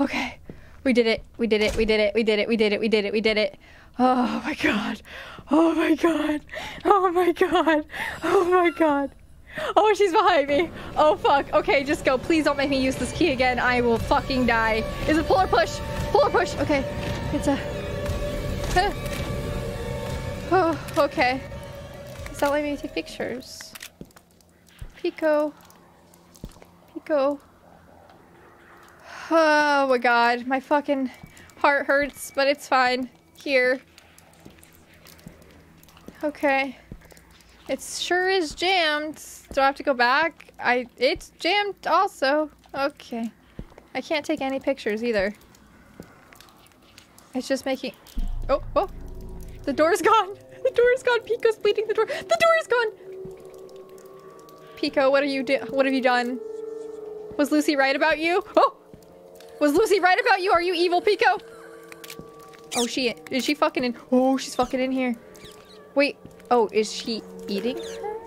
Okay. We did it. We did it. We did it. We did it. We did it. We did it. We did it. Oh my god. Oh my god. Oh my god. Oh my god. Oh, she's behind me. Oh fuck. Okay, just go. Please don't make me use this key again. I will fucking die. Is it pull or push? Pull or push. Okay. It's a... Oh, okay. It's not letting me take pictures. Pico. Pico. Oh my god, my fucking heart hurts, but it's fine. Here. Okay. It sure is jammed. Do I have to go back? It's jammed also. Okay. I can't take any pictures either. It's just making... Oh, oh. The door's gone! The door's gone! Pico's bleeding the door! The door's gone! Pico, what have you done? Was Lucy right about you? Oh! Was Lucy right about you? Are you evil, Pico? Oh, is she fucking in? Oh, she's fucking in here. Wait. Oh, is she eating her?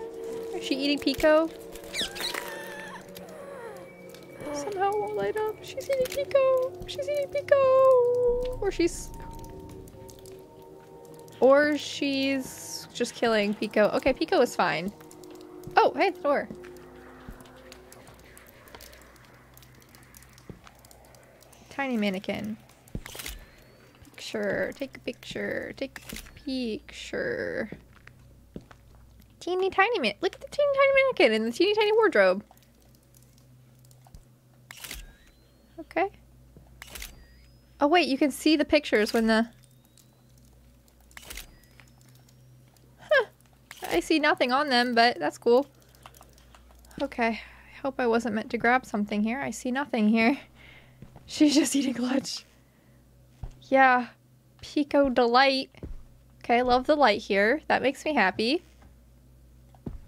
Is she eating Pico? Somehow it won't light up. She's eating Pico! She's eating Pico! Or she's... Or she's just killing Pico. Okay, Pico is fine. Oh, hey, the door. Tiny mannequin. Picture, take a picture, take a picture. Teeny tiny man, look at the teeny tiny mannequin in the teeny tiny wardrobe. Okay. Oh wait, you can see the pictures when the... I see nothing on them, but that's cool. Okay. I hope I wasn't meant to grab something here. I see nothing here. She's just eating lunch. Yeah. Pico delight. Okay, love the light here. That makes me happy.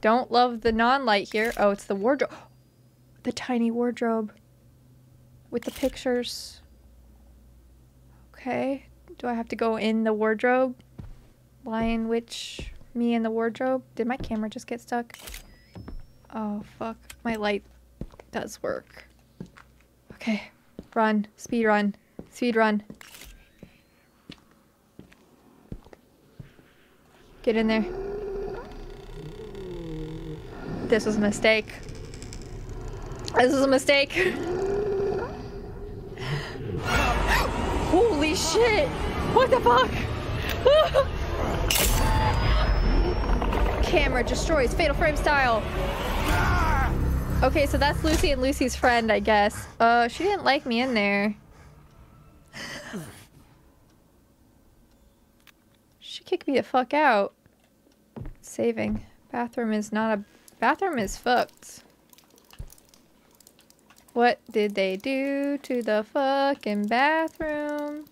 Don't love the non-light here. Oh, it's the wardrobe. The tiny wardrobe with the pictures. Okay. Do I have to go in the wardrobe? Lion, witch, me in the wardrobe. Did my camera just get stuck? Oh, fuck. My light does work. Okay. Run. Speed run. Speed run. Get in there. This was a mistake. This was a mistake. Holy shit! What the fuck? Camera destroys Fatal Frame style. Okay, so that's Lucy and Lucy's friend, I guess. She didn't like me in there. She kicked me the fuck out. Saving. Bathroom is not a... Bathroom is fucked. What did they do to the fucking bathroom?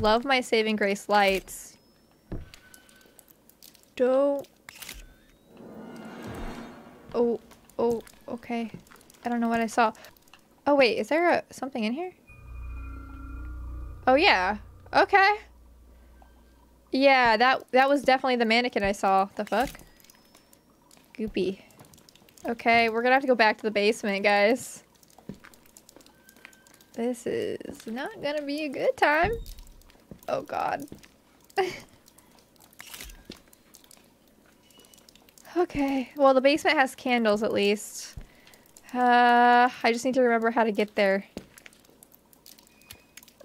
Love my saving grace lights. Don't. Oh, oh, okay. I don't know what I saw. Oh wait, is there something in here? Oh yeah. Okay. Yeah, that was definitely the mannequin I saw. The fuck? Goopy. Okay, we're gonna have to go back to the basement, guys. This is not gonna be a good time. Oh god. Okay, well the basement has candles at least. I just need to remember how to get there.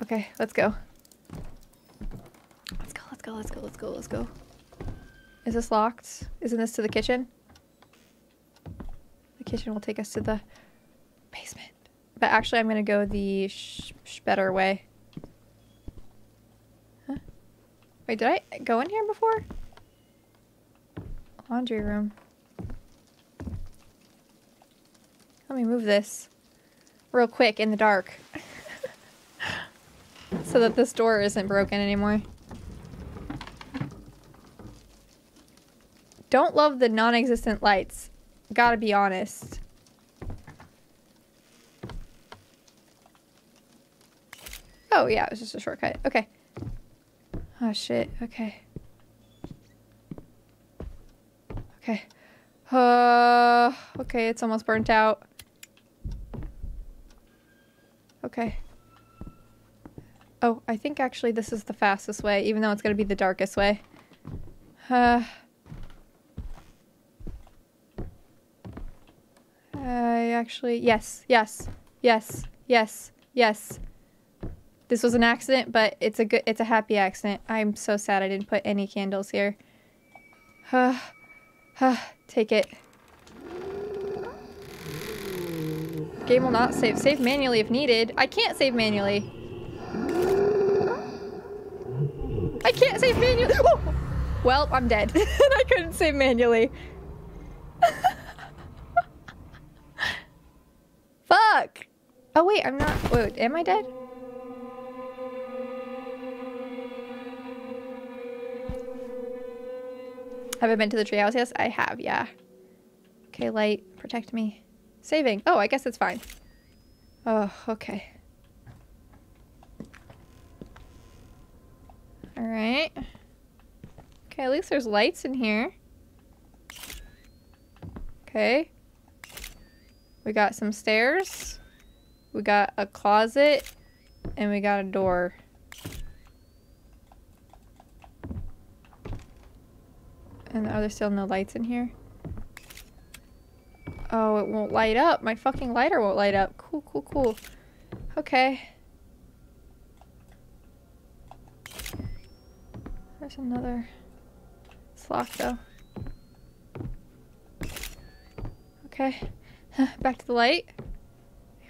Okay, let's go. Let's go. Is this locked? Isn't this to the kitchen? The kitchen will take us to the basement. But actually, I'm gonna go the better way. Huh? Wait, did I go in here before? Laundry room. Let me move this real quick in the dark. So that this door isn't broken anymore. Don't love the non-existent lights. Gotta be honest. Oh yeah, it was just a shortcut. Okay. Oh shit, okay. Okay. Okay, it's almost burnt out. Okay. Oh, I think actually this is the fastest way, even though it's gonna be the darkest way. Actually, yes. This was an accident, but it's a happy accident. I'm so sad I didn't put any candles here. Take it. Game will not save. Save manually if needed. I can't save manually. I can't save manually. Oh! Well, I'm dead. And I couldn't save manually. Fuck! Oh wait, I'm not- wait, am I dead? Have I been to the treehouse? Yes, I have, yeah. Okay, light, protect me. Saving. Oh, I guess it's fine. Oh, okay. Alright. Okay, at least there's lights in here. Okay. We got some stairs, we got a closet, and we got a door. And are there still no lights in here? Oh, it won't light up. My fucking lighter won't light up. Cool, cool, cool. Okay. There's another. It's locked though. Okay. Back to the light.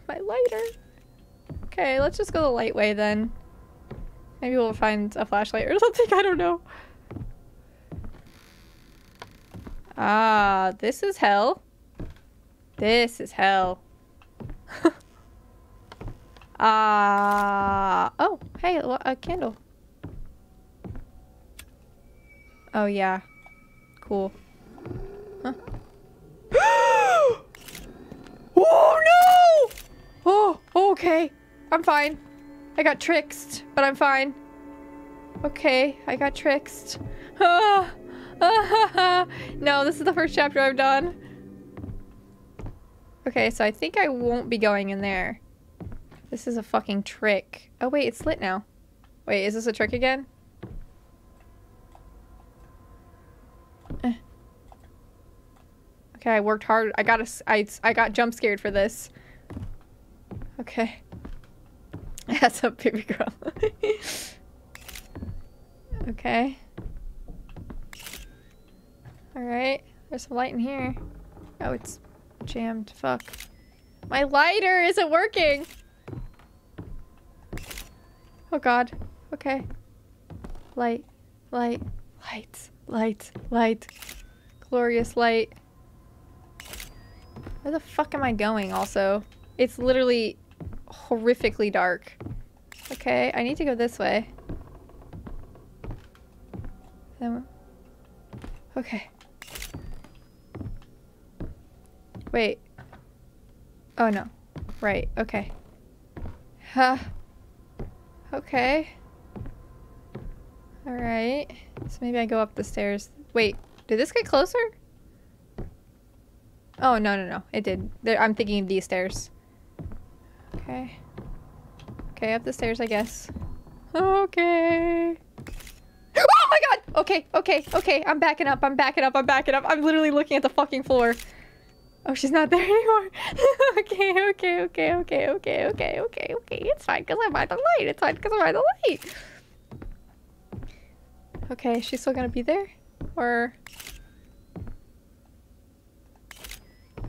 My lighter. Okay, let's just go the light way then. Maybe we'll find a flashlight or something, I don't know. Ah, this is hell. This is hell. Oh, hey, a candle. Oh, yeah. Cool. Huh. Oh, no! Oh, okay. I'm fine. I got tricked, but I'm fine. Okay, I got tricked. No, this is the first chapter I've done. Okay, so I think I won't be going in there. This is a fucking trick. Oh, wait, it's lit now. Wait, is this a trick again? Okay, I worked hard. I got jump scared for this. Okay. That's up, baby girl. Okay. Alright. There's some light in here. Oh, it's jammed. Fuck. My lighter isn't working! Oh god. Okay. Light. Light. Light. Light. Light. Glorious light. Where the fuck am I going, also? It's literally horrifically dark. Okay, I need to go this way. Okay. Wait. Oh, no. Right, okay. Huh. Okay. Alright. So maybe I go up the stairs. Wait, did this get closer? Oh, no, no, no. It did. I'm thinking of these stairs. Okay. Okay, up the stairs, I guess. Okay. Oh my god! Okay, okay, okay. I'm backing up, I'm backing up, I'm backing up. I'm literally looking at the fucking floor. Oh, she's not there anymore. Okay, okay, okay, okay, okay, okay, okay, okay. It's fine, because I'm by the light. It's fine, because I'm by the light. Okay, is she still gonna be there? Or...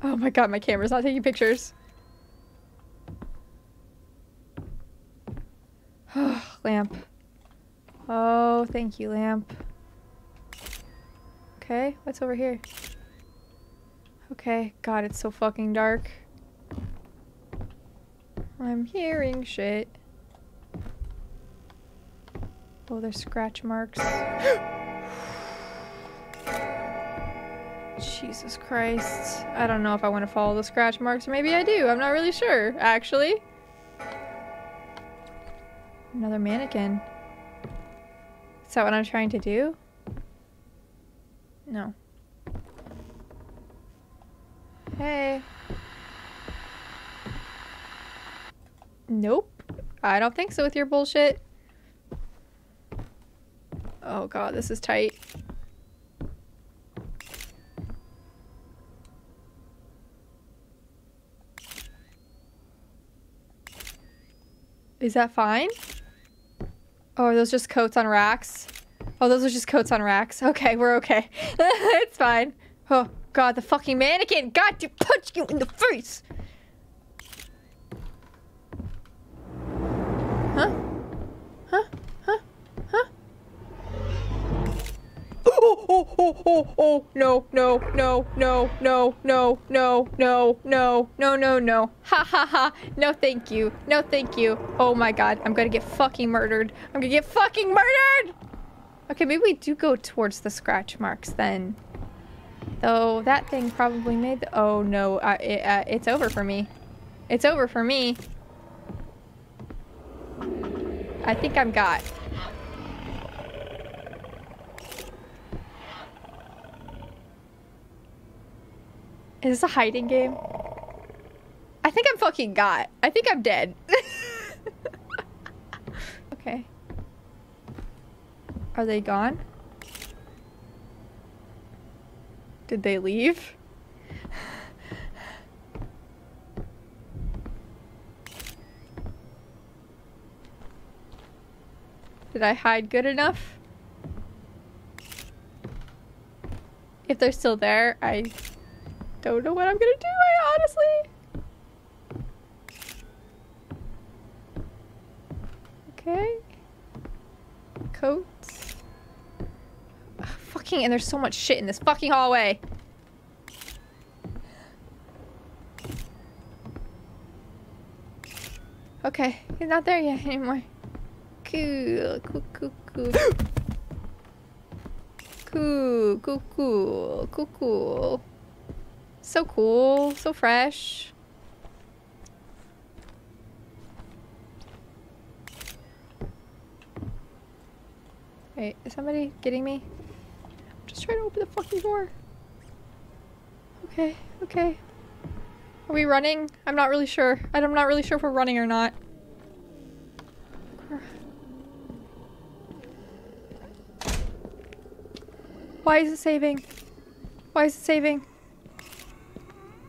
Oh my god, my camera's not taking pictures. Lamp. Oh, thank you, lamp. Okay, what's over here? Okay, god, it's so fucking dark. I'm hearing shit. Oh, there's scratch marks. Jesus Christ. I don't know if I want to follow the scratch marks, or maybe I do. I'm not really sure, actually. Another mannequin. Is that what I'm trying to do? No. Hey. Nope. I don't think so with your bullshit. Oh god, this is tight. Is that fine? Oh, are those just coats on racks? Oh, those are just coats on racks. Okay, we're okay. It's fine. Oh, god, the fucking mannequin! God, to punch you in the face! Huh? Huh? Huh? Huh? Oh, oh, oh, oh, oh, no, no, no, no, no, no, no, no, no, no, no, no. Ha ha ha. No, thank you. No, thank you. Oh my god. I'm gonna get fucking murdered. I'm gonna get fucking murdered! Okay, maybe we do go towards the scratch marks then. Though that thing probably made the- Oh no. It's over for me. It's over for me. I think I'm got. Is this a hiding game? I think I'm fucking got. I think I'm dead. Okay. Are they gone? Did they leave? Did I hide good enough? If they're still there, I... don't know what I'm gonna do, I honestly. Okay. Coats. Ugh, fucking, and there's so much shit in this fucking hallway. Okay, he's not there yet anymore. Cool, cool, cool, cool. Cool, cool, cool, cool, cool. So cool, so fresh. Wait, is somebody getting me? I'm just trying to open the fucking door. Okay, okay. Are we running? I'm not really sure. I'm not really sure if we're running or not. Why is it saving? Why is it saving?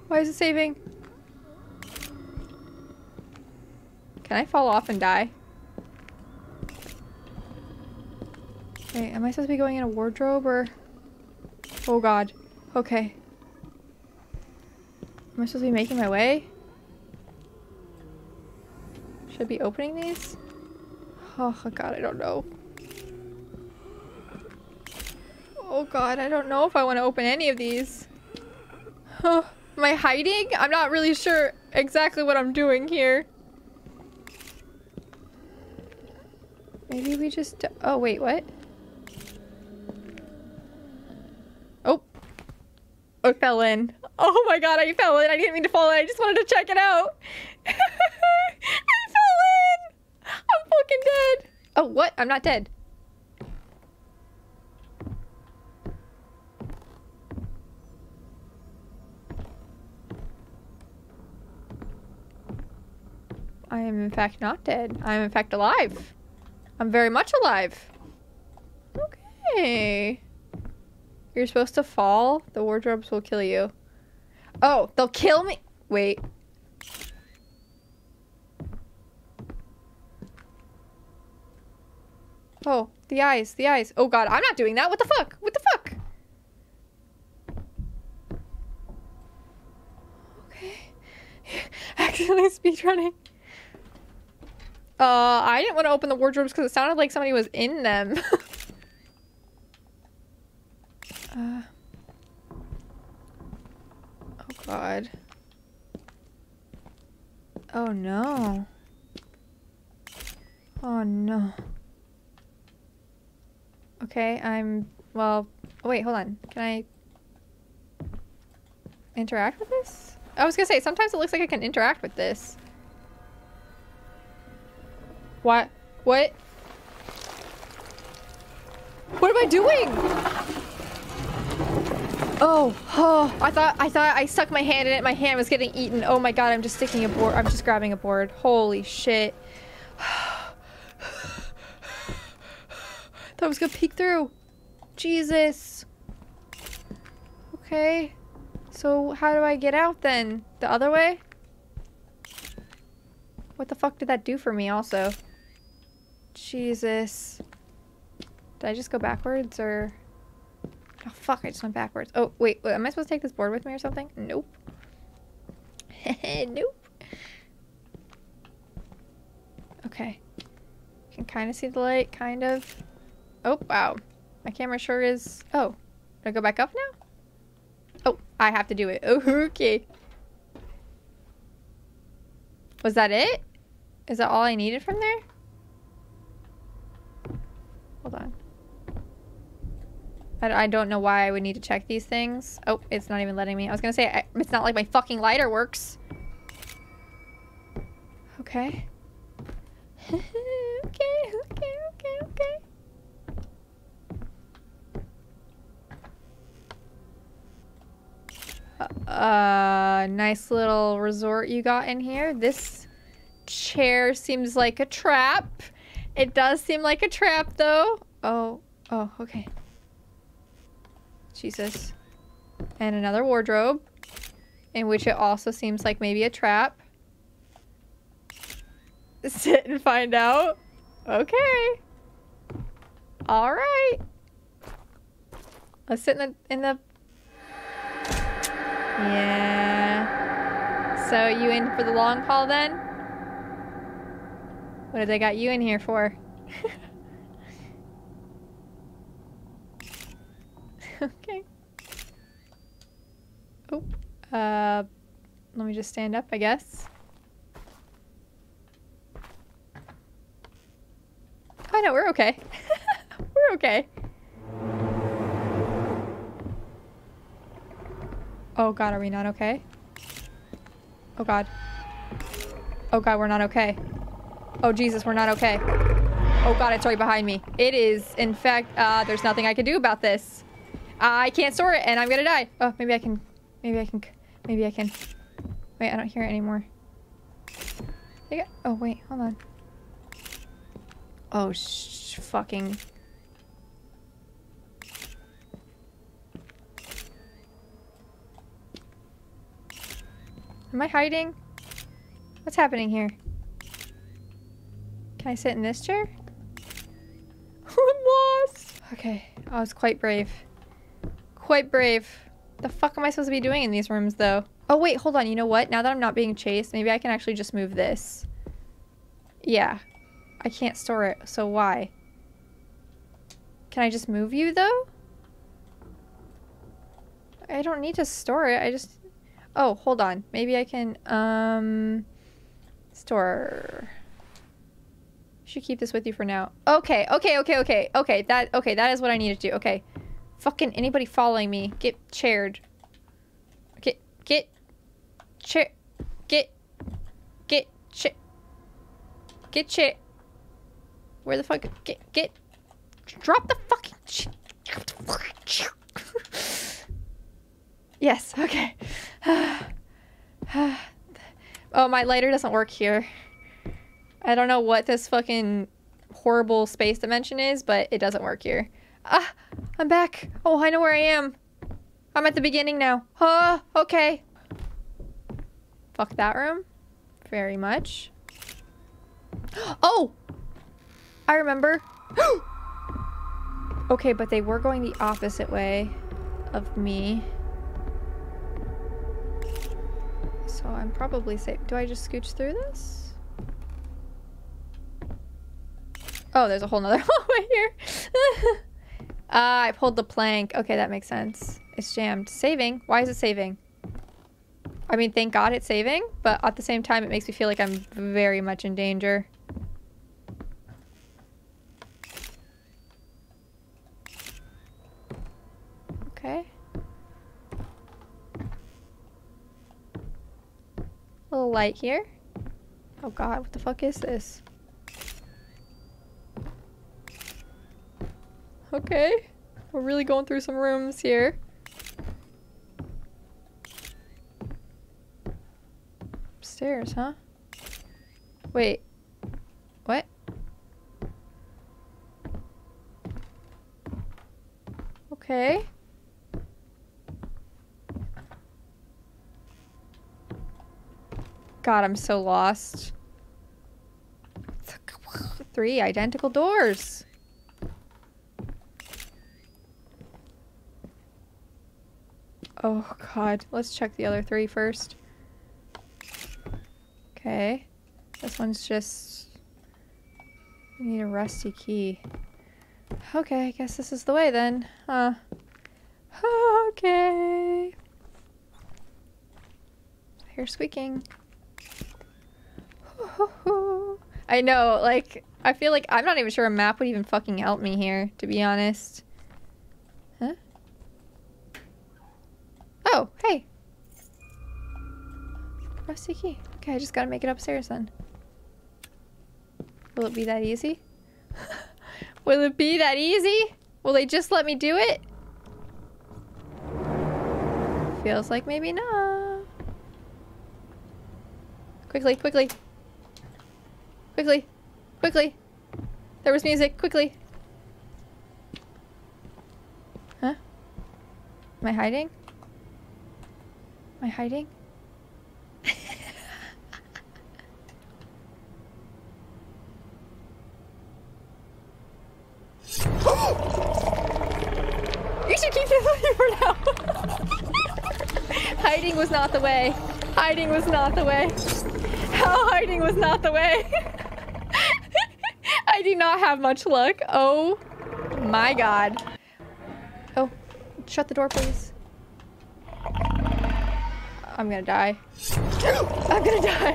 Why is it saving? Can I fall off and die? Wait, am I supposed to be going in a wardrobe or... Oh god. Okay. Am I supposed to be making my way? Should I be opening these? Oh god, I don't know. Oh god, I don't know if I want to open any of these. Oh, am I hiding? I'm not really sure exactly what I'm doing here. Maybe we just... Oh wait, what? Oh! I fell in. Oh my god, I fell in. I didn't mean to fall in. I just wanted to check it out. I fell in. I'm fucking dead. Oh, what? I'm not dead. I am in fact not dead. I am in fact alive. I'm very much alive. Okay. You're supposed to fall. The wardrobes will kill you. Oh, they'll kill me. Wait. Oh, the eyes, the eyes. Oh god, I'm not doing that. What the fuck? What the fuck? Okay. Accidentally speedrunning. I didn't want to open the wardrobes because it sounded like somebody was in them. God. Oh no. Oh no. Okay, I'm... Well... Oh, wait, hold on. Can I... interact with this? I was gonna say, sometimes it looks like I can interact with this. What? What? What am I doing? Oh, oh, I thought I stuck my hand in it. My hand was getting eaten. Oh my god, I'm just sticking a board. I'm just grabbing a board. Holy shit. Thought I was gonna peek through. Jesus. Okay. So how do I get out then? The other way? What the fuck did that do for me also? Jesus. Did I just go backwards or... Oh, fuck, I just went backwards. Oh, wait, am I supposed to take this board with me or something? Nope. Nope. Okay. Can kind of see the light, kind of. Oh, wow. My camera sure is... Oh, do I go back up now? Oh, I have to do it. Oh, okay. Was that it? Is that all I needed from there? Hold on. I don't know why I would need to check these things. Oh, it's not even letting me. I was gonna say, it's not like my fucking lighter works. Okay. Okay. Nice little resort you got in here. This chair seems like a trap. It does seem like a trap, though. Oh, okay. Jesus. And another wardrobe, in which it also seems like maybe a trap. Sit and find out. Okay. All right. Let's sit in the... Yeah. So you in for the long haul then? What have they got you in here for? Okay. Oh, let me just stand up, I guess. no, we're okay. We're okay. Oh god, are we not okay? Oh god. Oh god, we're not okay. Oh Jesus, we're not okay. Oh god, it's right behind me. It is, in fact, there's nothing I can do about this. I can't store it and I'm gonna die. Oh, maybe I can. Wait, I don't hear it anymore. Oh wait, hold on. Oh fucking. Am I hiding? What's happening here? Can I sit in this chair? I'm lost. Okay, I was quite brave. Quite brave. The fuck am I supposed to be doing in these rooms though? Oh wait, hold on, you know what? Now that I'm not being chased, maybe I can actually just move this. Yeah. I can't store it, so why? Can I just move you though? I don't need to store it, I just... Oh, hold on. Maybe I can, store. Should keep this with you for now. Okay, that is what I needed to do. Okay. Fucking anybody following me, get chaired. Get chair. Where the fuck? Drop the fucking chair. Yes, okay. Oh, my lighter doesn't work here. I don't know what this fucking horrible space dimension is, but it doesn't work here. Ah, I'm back. Oh, I know where I am. I'm at the beginning now. Oh, okay. Fuck that room. Very much. Oh! I remember. Okay, but they were going the opposite way of me. So I'm probably safe. Do I just scooch through this? Oh, there's a whole nother hallway here. I pulled the plank. Okay, that makes sense. It's jammed. Saving? Why is it saving? I mean, thank God it's saving, but at the same time, it makes me feel like I'm very much in danger. Okay. Little light here. Oh god, what the fuck is this? Okay, we're really going through some rooms here. Upstairs, huh? Wait, what? Okay. God, I'm so lost. 3 identical doors. Oh god, let's check the other 3 first. Okay, this one's just... I need a rusty key. Okay, I guess this is the way then. Huh. Okay. I hear squeaking. I know, like, I feel like I'm not even sure a map would even fucking help me here, to be honest. Huh? Oh, hey! Rusty key. Okay, I just gotta make it upstairs then. Will it be that easy? Will it be that easy? Will they just let me do it? Feels like maybe not. Quickly, quickly. Quickly. Quickly. There was music. Quickly. Huh? Am I hiding? Am I hiding? You should keep this on you for now. Hiding was not the way. Hiding was not the way. How hiding was not the way. I do not have much luck. Oh my god. Oh, shut the door, please. I'm gonna die. I'm gonna die.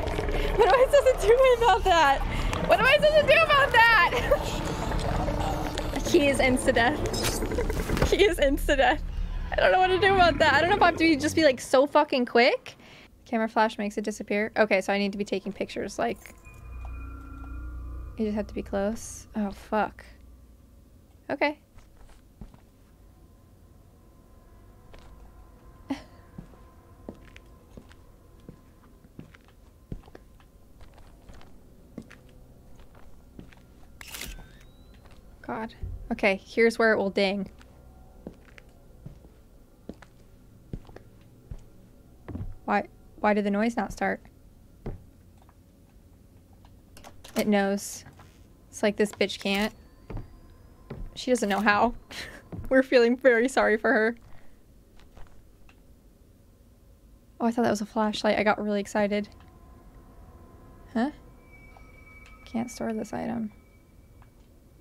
What am I supposed to do about that? What am I supposed to do about that? He is insta-death. He is insta-death. I don't know what to do about that. I don't know if I have to just be like so fucking quick. Camera flash makes it disappear. Okay, so I need to be taking pictures, like... You just have to be close. Oh, fuck. Okay. God. Okay, here's where it will ding. Why did the noise not start? It knows. It's like this bitch can't. She doesn't know how. We're feeling very sorry for her. Oh, I thought that was a flashlight. I got really excited. Huh? Can't store this item.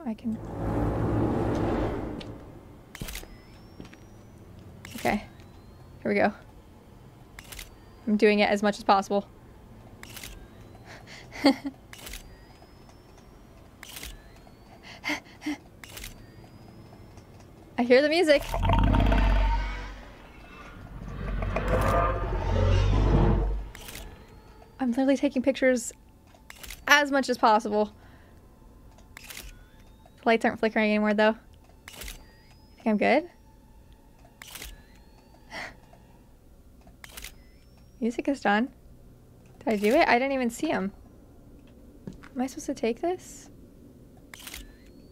I can... Okay. Here we go. I'm doing it as much as possible. I hear the music. I'm literally taking pictures as much as possible. The lights aren't flickering anymore though. I think I'm good. Music is done. Did I do it? I didn't even see him. Am I supposed to take this?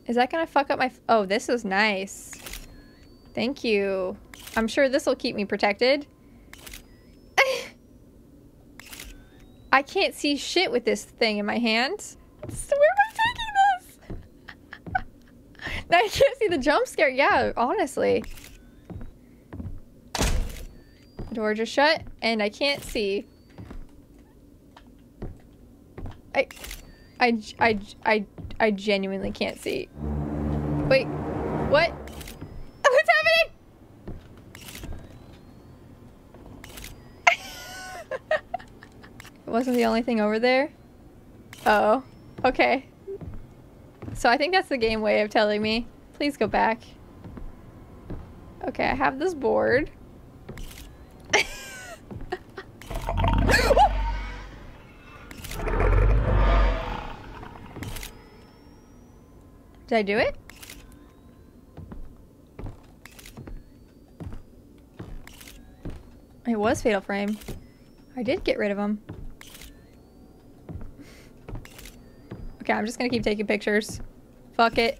Is that gonna fuck up my... Oh, this is nice. Thank you. I'm sure this will keep me protected. I can't see shit with this thing in my hand. So where am I taking this? Now I can't see the jump scare. Yeah, honestly. Door just shut and I can't see. I genuinely can't see. Wait, what? What's happening? It wasn't the only thing over there. Oh, okay. So I think that's the game way of telling me. Please go back. Okay, I have this board. Did I do it? It was Fatal Frame. I did get rid of him. Okay, I'm just gonna keep taking pictures. Fuck it.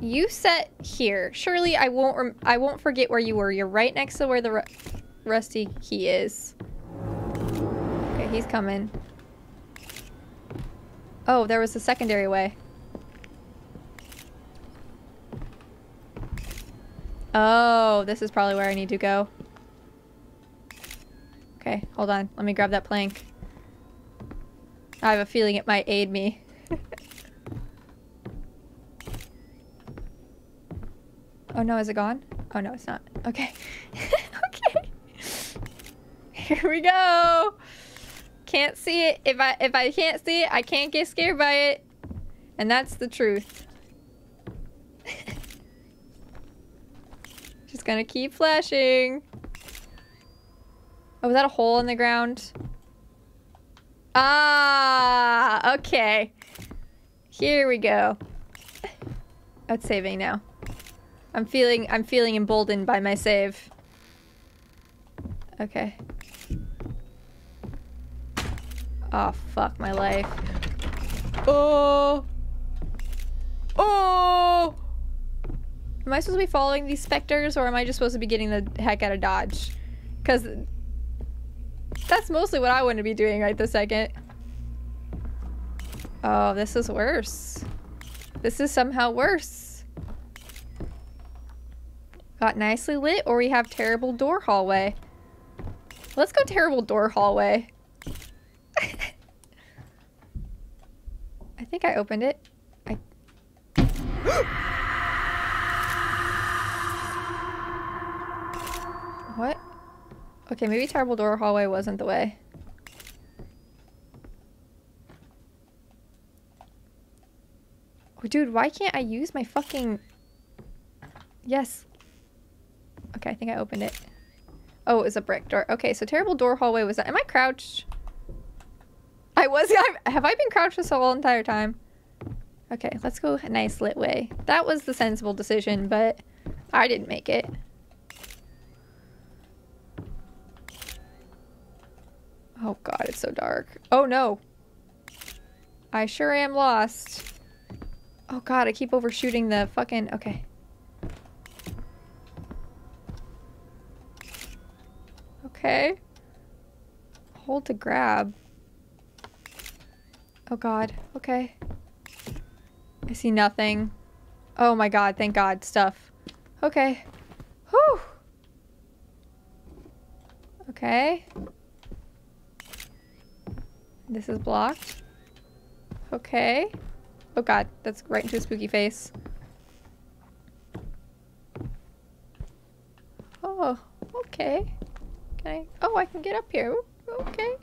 You sat here. Surely I won't forget where you were. You're right next to where the rusty key is. Okay, he's coming. Oh, there was a secondary way. Oh, this is probably where I need to go. Okay, hold on. Let me grab that plank. I have a feeling it might aid me. Oh no, is it gone? Oh no, it's not. Okay. Okay. Here we go. Can't see it. If I can't see it, I can't get scared by it. And that's the truth. Just gonna keep flashing. Oh, was that a hole in the ground? Ah, okay. Here we go. That's saving now. I'm feeling emboldened by my save. Okay. Oh, fuck my life. Oh. Oh. Am I supposed to be following these specters, or am I just supposed to be getting the heck out of Dodge? Because that's mostly what I want to be doing right this second. Oh, this is worse. This is somehow worse. Got nicely lit, or we have terrible door hallway. Let's go terrible door hallway. I think I opened it. What? Okay, maybe terrible door hallway wasn't the way. Oh, dude, why can't I use my fucking Yes. Okay, I think I opened it. Oh, it was a brick door. Okay, so terrible door hallway was that. Am I crouched? I was. Have I been crouched this whole entire time? Okay, let's go a nice lit way. That was the sensible decision, but I didn't make it. Oh god, it's so dark. Oh no. I sure am lost. Oh god, I keep overshooting the fucking... Okay. Okay. Hold to grab. Oh god, okay. I see nothing. Oh my god, thank god, stuff. Okay. Whew! Okay. This is blocked. Okay. Oh god, that's right into a spooky face. Oh, okay. Okay. Oh, I can get up here. Okay.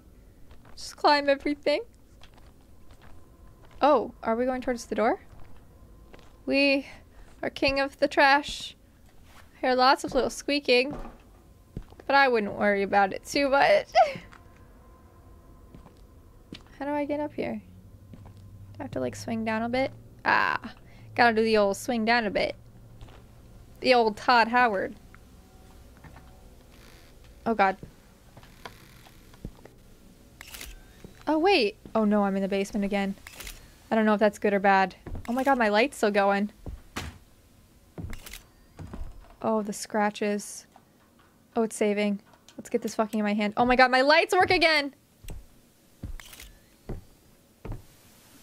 Just climb everything. Oh, are we going towards the door? We are king of the trash. I hear lots of little squeaking, but I wouldn't worry about it too much. How do I get up here? I have to like swing down a bit. Ah, gotta do the old swing down a bit. The old Todd Howard. Oh god. Oh wait. Oh no, I'm in the basement again. I don't know if that's good or bad. Oh my god, my light's still going. Oh, the scratches. Oh, it's saving. Let's get this fucking in my hand. Oh my god, my lights work again!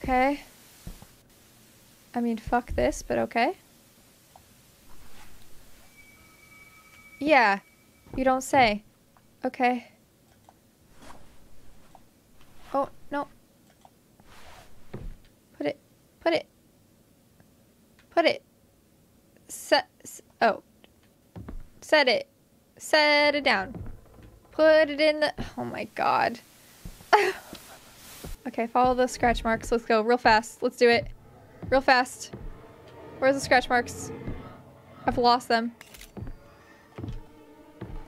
Okay. I mean, fuck this, but okay. Yeah. You don't say. Okay. Oh, no. Put it. Put it. Set. Oh. Set it. Set it down. Put it in the. Oh my god. Okay, follow the scratch marks. Let's go real fast. Let's do it. Real fast. Where's the scratch marks? I've lost them.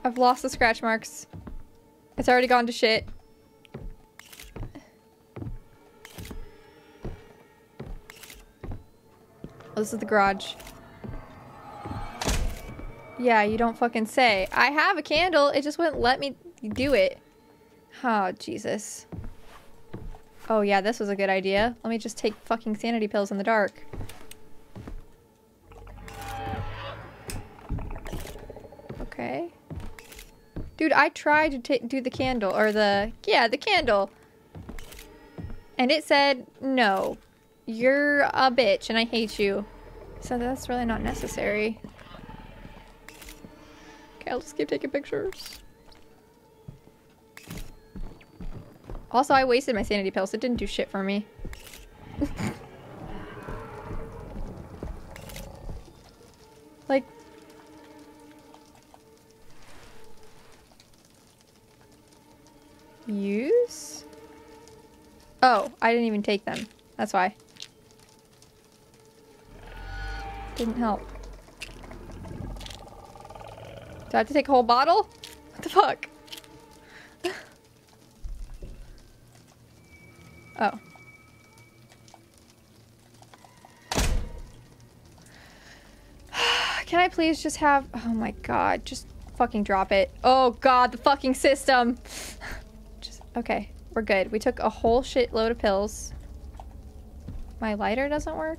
I've lost the scratch marks. It's already gone to shit. Oh, this is the garage. Yeah, you don't fucking say. I have a candle. It just wouldn't let me do it. Oh, Jesus. Oh, yeah, this was a good idea. Let me just take fucking sanity pills in the dark. Okay. Dude, I tried to do the candle, or the... Yeah, the candle. And it said, no. You're a bitch and I hate you. So that's really not necessary. Okay, I'll just keep taking pictures. Also, I wasted my sanity pills. It didn't do shit for me. Like... Use? Oh, I didn't even take them. That's why. Didn't help. Do I have to take a whole bottle? What the fuck? Oh. Can I please just have... Oh my god, just fucking drop it. Oh god, the fucking system! Just... Okay, we're good. We took a whole shitload of pills. My lighter doesn't work.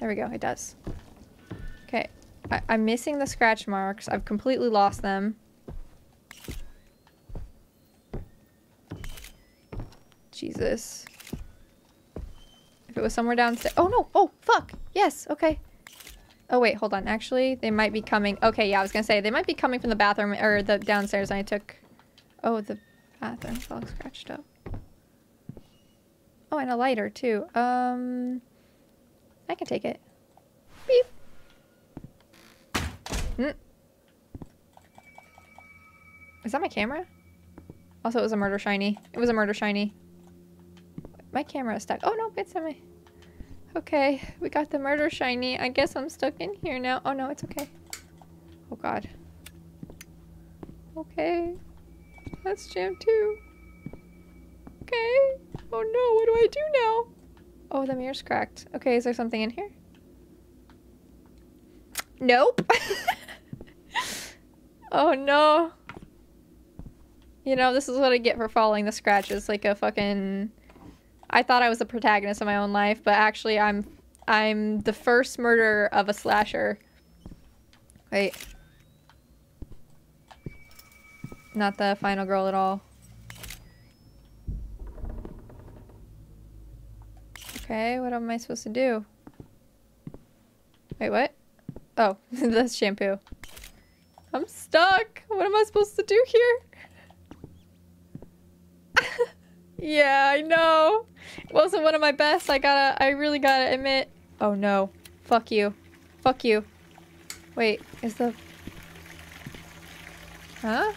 There we go, it does. Okay, I'm missing the scratch marks. I've completely lost them. Jesus. If it was somewhere downstairs. Oh no! Oh, fuck! Yes, okay. Oh wait, hold on. Actually, they might be coming. Okay, yeah, I was gonna say, they might be coming from the bathroom, or the downstairs, and I took... Oh, the bathroom's all scratched up. Oh, and a lighter, too. I can take it. Beep. Mm. Is that my camera? Also, it was a murder shiny. It was a murder shiny. My camera is stuck. Oh, no, it's in my... Okay, we got the murder shiny. I guess I'm stuck in here now. Oh, no, it's okay. Oh, God. Okay. That's jam too. Okay. Oh, no, what do I do now? Oh, the mirror's cracked. Okay, is there something in here? Nope. Oh, no. You know, this is what I get for following the scratches. Like a fucking... I thought I was the protagonist of my own life, but actually I'm the first murderer of a slasher. Wait. Not the final girl at all. Okay, what am I supposed to do? Wait, what? Oh, that's shampoo. I'm stuck! What am I supposed to do here? Yeah, I know! It wasn't one of my best, I really gotta admit. Oh no. Fuck you. Fuck you. Wait, is the... Huh?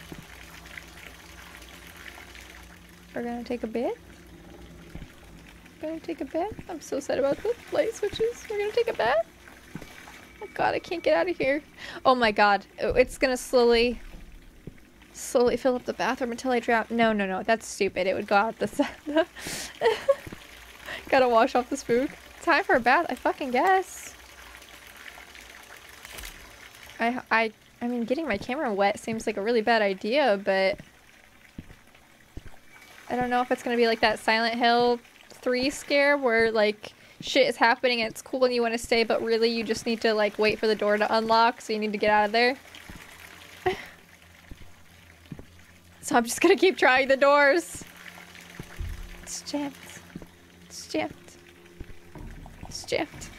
We're gonna take a bit? We're gonna take a bath? I'm so sad about the light switches. We're gonna take a bath? Oh god, I can't get out of here. Oh my god. It's gonna slowly... slowly fill up the bathroom until I drown. No, no, no. That's stupid. It would go out the side. Gotta wash off the spook. Time for a bath. I fucking guess. I mean, getting my camera wet seems like a really bad idea, but... I don't know if it's gonna be like that Silent Hill 3 scare where, like, shit is happening and it's cool and you want to stay, but really you just need to, like, wait for the door to unlock, so you need to get out of there. So I'm just gonna keep trying the doors. It's jammed. It's jammed. It's jammed.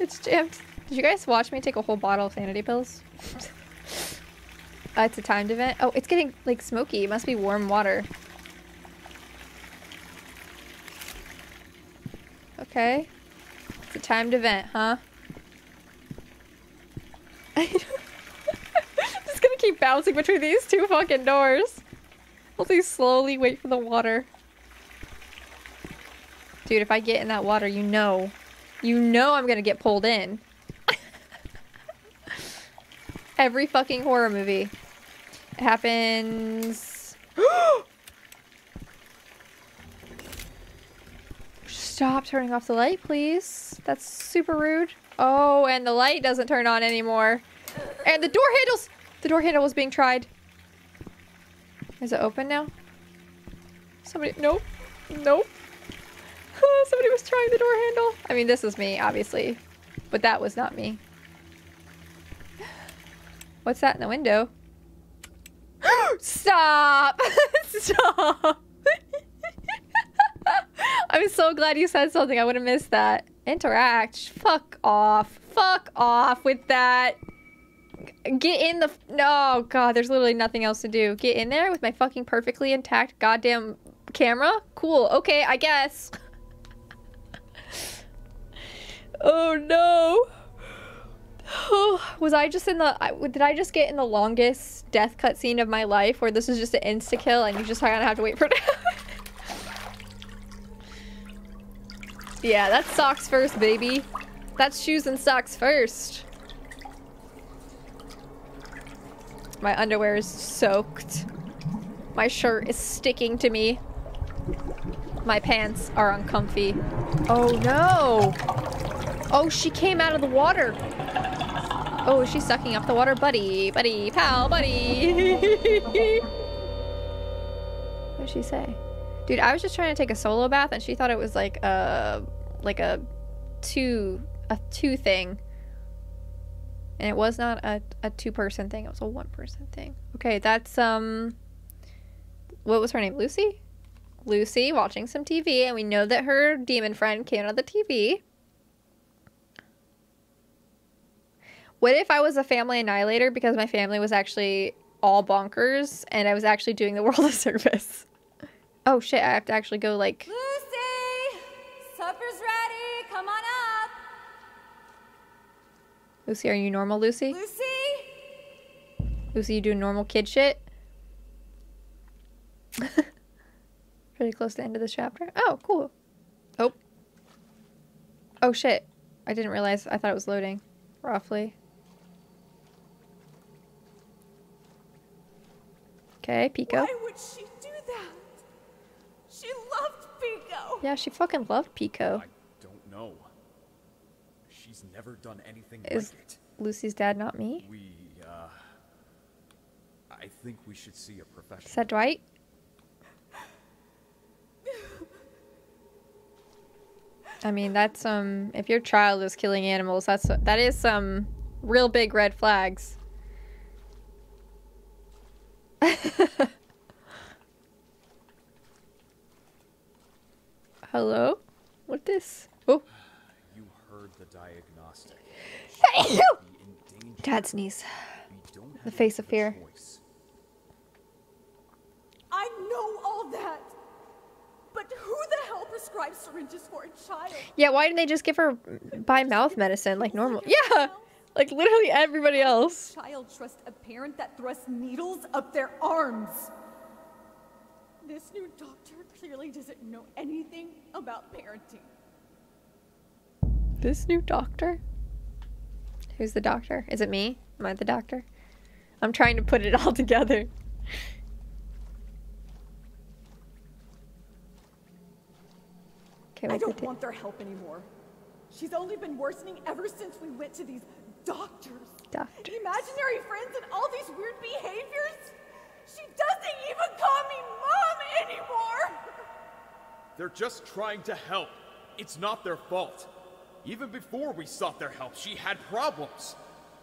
It's jammed. Did you guys watch me take a whole bottle of sanity pills? It's a timed event. Oh, it's getting, like, smoky. It must be warm water. Okay. It's a timed event, huh? Just gonna keep bouncing between these two fucking doors. I'll just slowly wait for the water. Dude, if I get in that water, you know I'm gonna get pulled in. Every fucking horror movie. It happens... Stop turning off the light, please. That's super rude. Oh, and the light doesn't turn on anymore. And the door handles! The door handle was being tried. Is it open now? Somebody... Nope. Nope. Somebody was trying the door handle. I mean, this is me, obviously. But that was not me. What's that in the window? Stop! Stop! I'm so glad you said something. I would have missed that. Interact. Fuck off. Fuck off with that. Get in the... No, God, there's literally nothing else to do. Get in there with my fucking perfectly intact goddamn camera? Cool. Okay, I guess. Oh, no. Oh, was I just in the... Did I just get in the longest death cutscene of my life where this is just an insta-kill and you just kind of have to wait for it? Yeah, that's socks first, baby. That's shoes and socks first. My underwear is soaked. My shirt is sticking to me. My pants are uncomfy. Oh no! Oh, she came out of the water! Oh, is she sucking up the water? Buddy, buddy, pal, buddy! What did she say? Dude, I was just trying to take a solo bath, and she thought it was like a two thing, and it was not a two-person thing. It was a one-person thing. Okay, that's what was her name? Lucy. Lucy watching some TV, and we know that her demon friend came on the TV. What if I was a family annihilator because my family was actually all bonkers, and I was actually doing the world a service? Oh shit, I have to actually go like... Lucy! Supper's ready! Come on up! Lucy, are you normal, Lucy? Lucy! Lucy, you doing normal kid shit? Pretty close to the end of this chapter. Oh, cool. Oh, Oh shit. I didn't realize. I thought it was loading. Roughly. Okay, Pico. Why would she do that? She loved Pico. Yeah, she fucking loved Pico. I don't know. She's never done anything like it. Is Lucy's dad not me? We, I think we should see a professional. Is that Dwight? I mean, that's if your child is killing animals, that is some real big red flags. Hello? What this? Oh. You heard the diagnostic. Dad sneeze. The face of fear. Choice. I know all that. But who the hell prescribes syringes for a child? Yeah, why didn't they just give her by mouth medicine like normal? Yeah, like literally everybody else. Child trust a parent that thrusts needles up their arms. This new doctor clearly doesn't know anything about parenting. This new doctor? Who's the doctor? Is it me? Am I the doctor? I'm trying to put it all together. I don't want their help anymore. She's only been worsening ever since we went to these doctors. Imaginary friends and all these weird behaviors. She doesn't even call me Mom anymore. They're just trying to help. It's not their fault. Even before we sought their help, she had problems.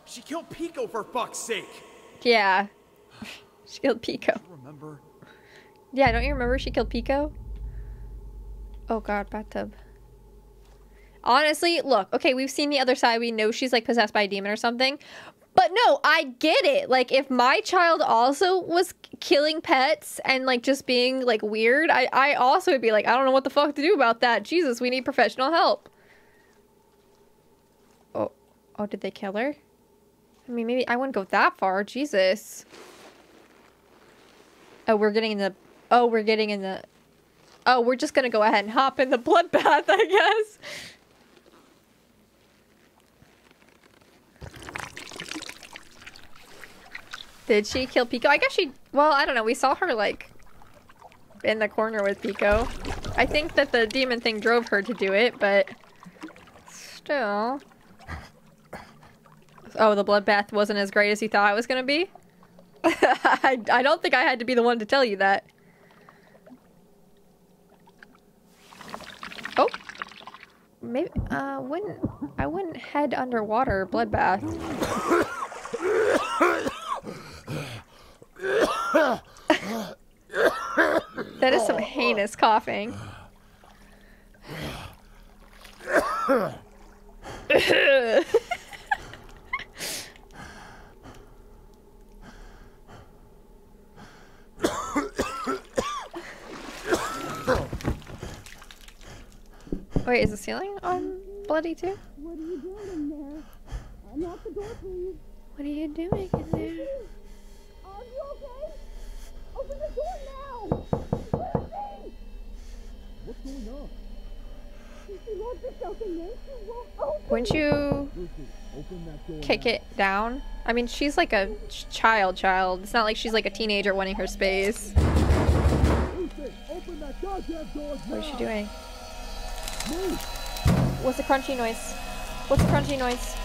She killed Pico, for fuck's sake. Yeah. She killed Pico. Don't you remember? Yeah, don't you remember she killed Pico? Oh god, bathtub. Honestly, look, okay, we've seen the other side. We know she's like possessed by a demon or something. But no, I get it. Like, if my child also was killing pets and like just being like weird, I also would be like, I don't know what the fuck to do about that. Jesus, we need professional help. Oh, did they kill her? I mean, maybe I wouldn't go that far. Jesus. Oh, we're getting in the... Oh, we're getting in the... Oh, we're just gonna go ahead and hop in the bloodbath, I guess. Did she kill Pico? I guess she... Well, I don't know. We saw her, like, in the corner with Pico. I think that the demon thing drove her to do it, but... Still... Oh, the bloodbath wasn't as great as you thought it was gonna be? I don't think I had to be the one to tell you that. Oh, maybe I wouldn't head underwater bloodbath. That is some heinous coughing. Wait, is the ceiling on bloody too? What are you doing in there? Unlock the door, please. What are you doing in there? Are you okay? Open the door now! Lucy! What's going on? She locked herself in there. She won't open. Wouldn't you kick it down? I mean, she's like a child. It's not like she's like a teenager wanting her space. Lucy, open that goddamn door now. What is she doing? Move. What's the crunchy noise? What's the crunchy noise?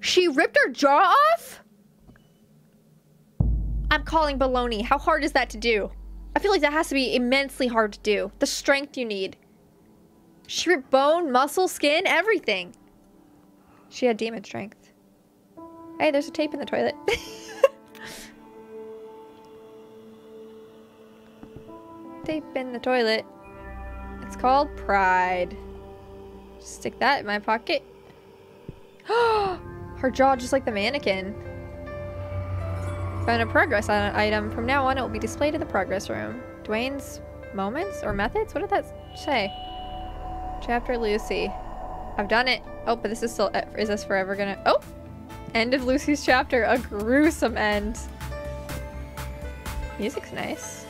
She ripped her jaw off? I'm calling baloney. How hard is that to do? I feel like that has to be immensely hard to do. The strength you need. She ripped bone, muscle, skin, everything. She had demon strength. Hey, there's a tape in the toilet. Tape in the toilet. It's called pride. Just stick that in my pocket. Her jaw just like the mannequin. Found a progress item. From now on it will be displayed in the progress room. Dwayne's moments or methods? What did that say? Chapter Lucy. I've done it. Oh, but this is still... Is this forever gonna... Oh! End of Lucy's chapter. A gruesome end. Music's nice.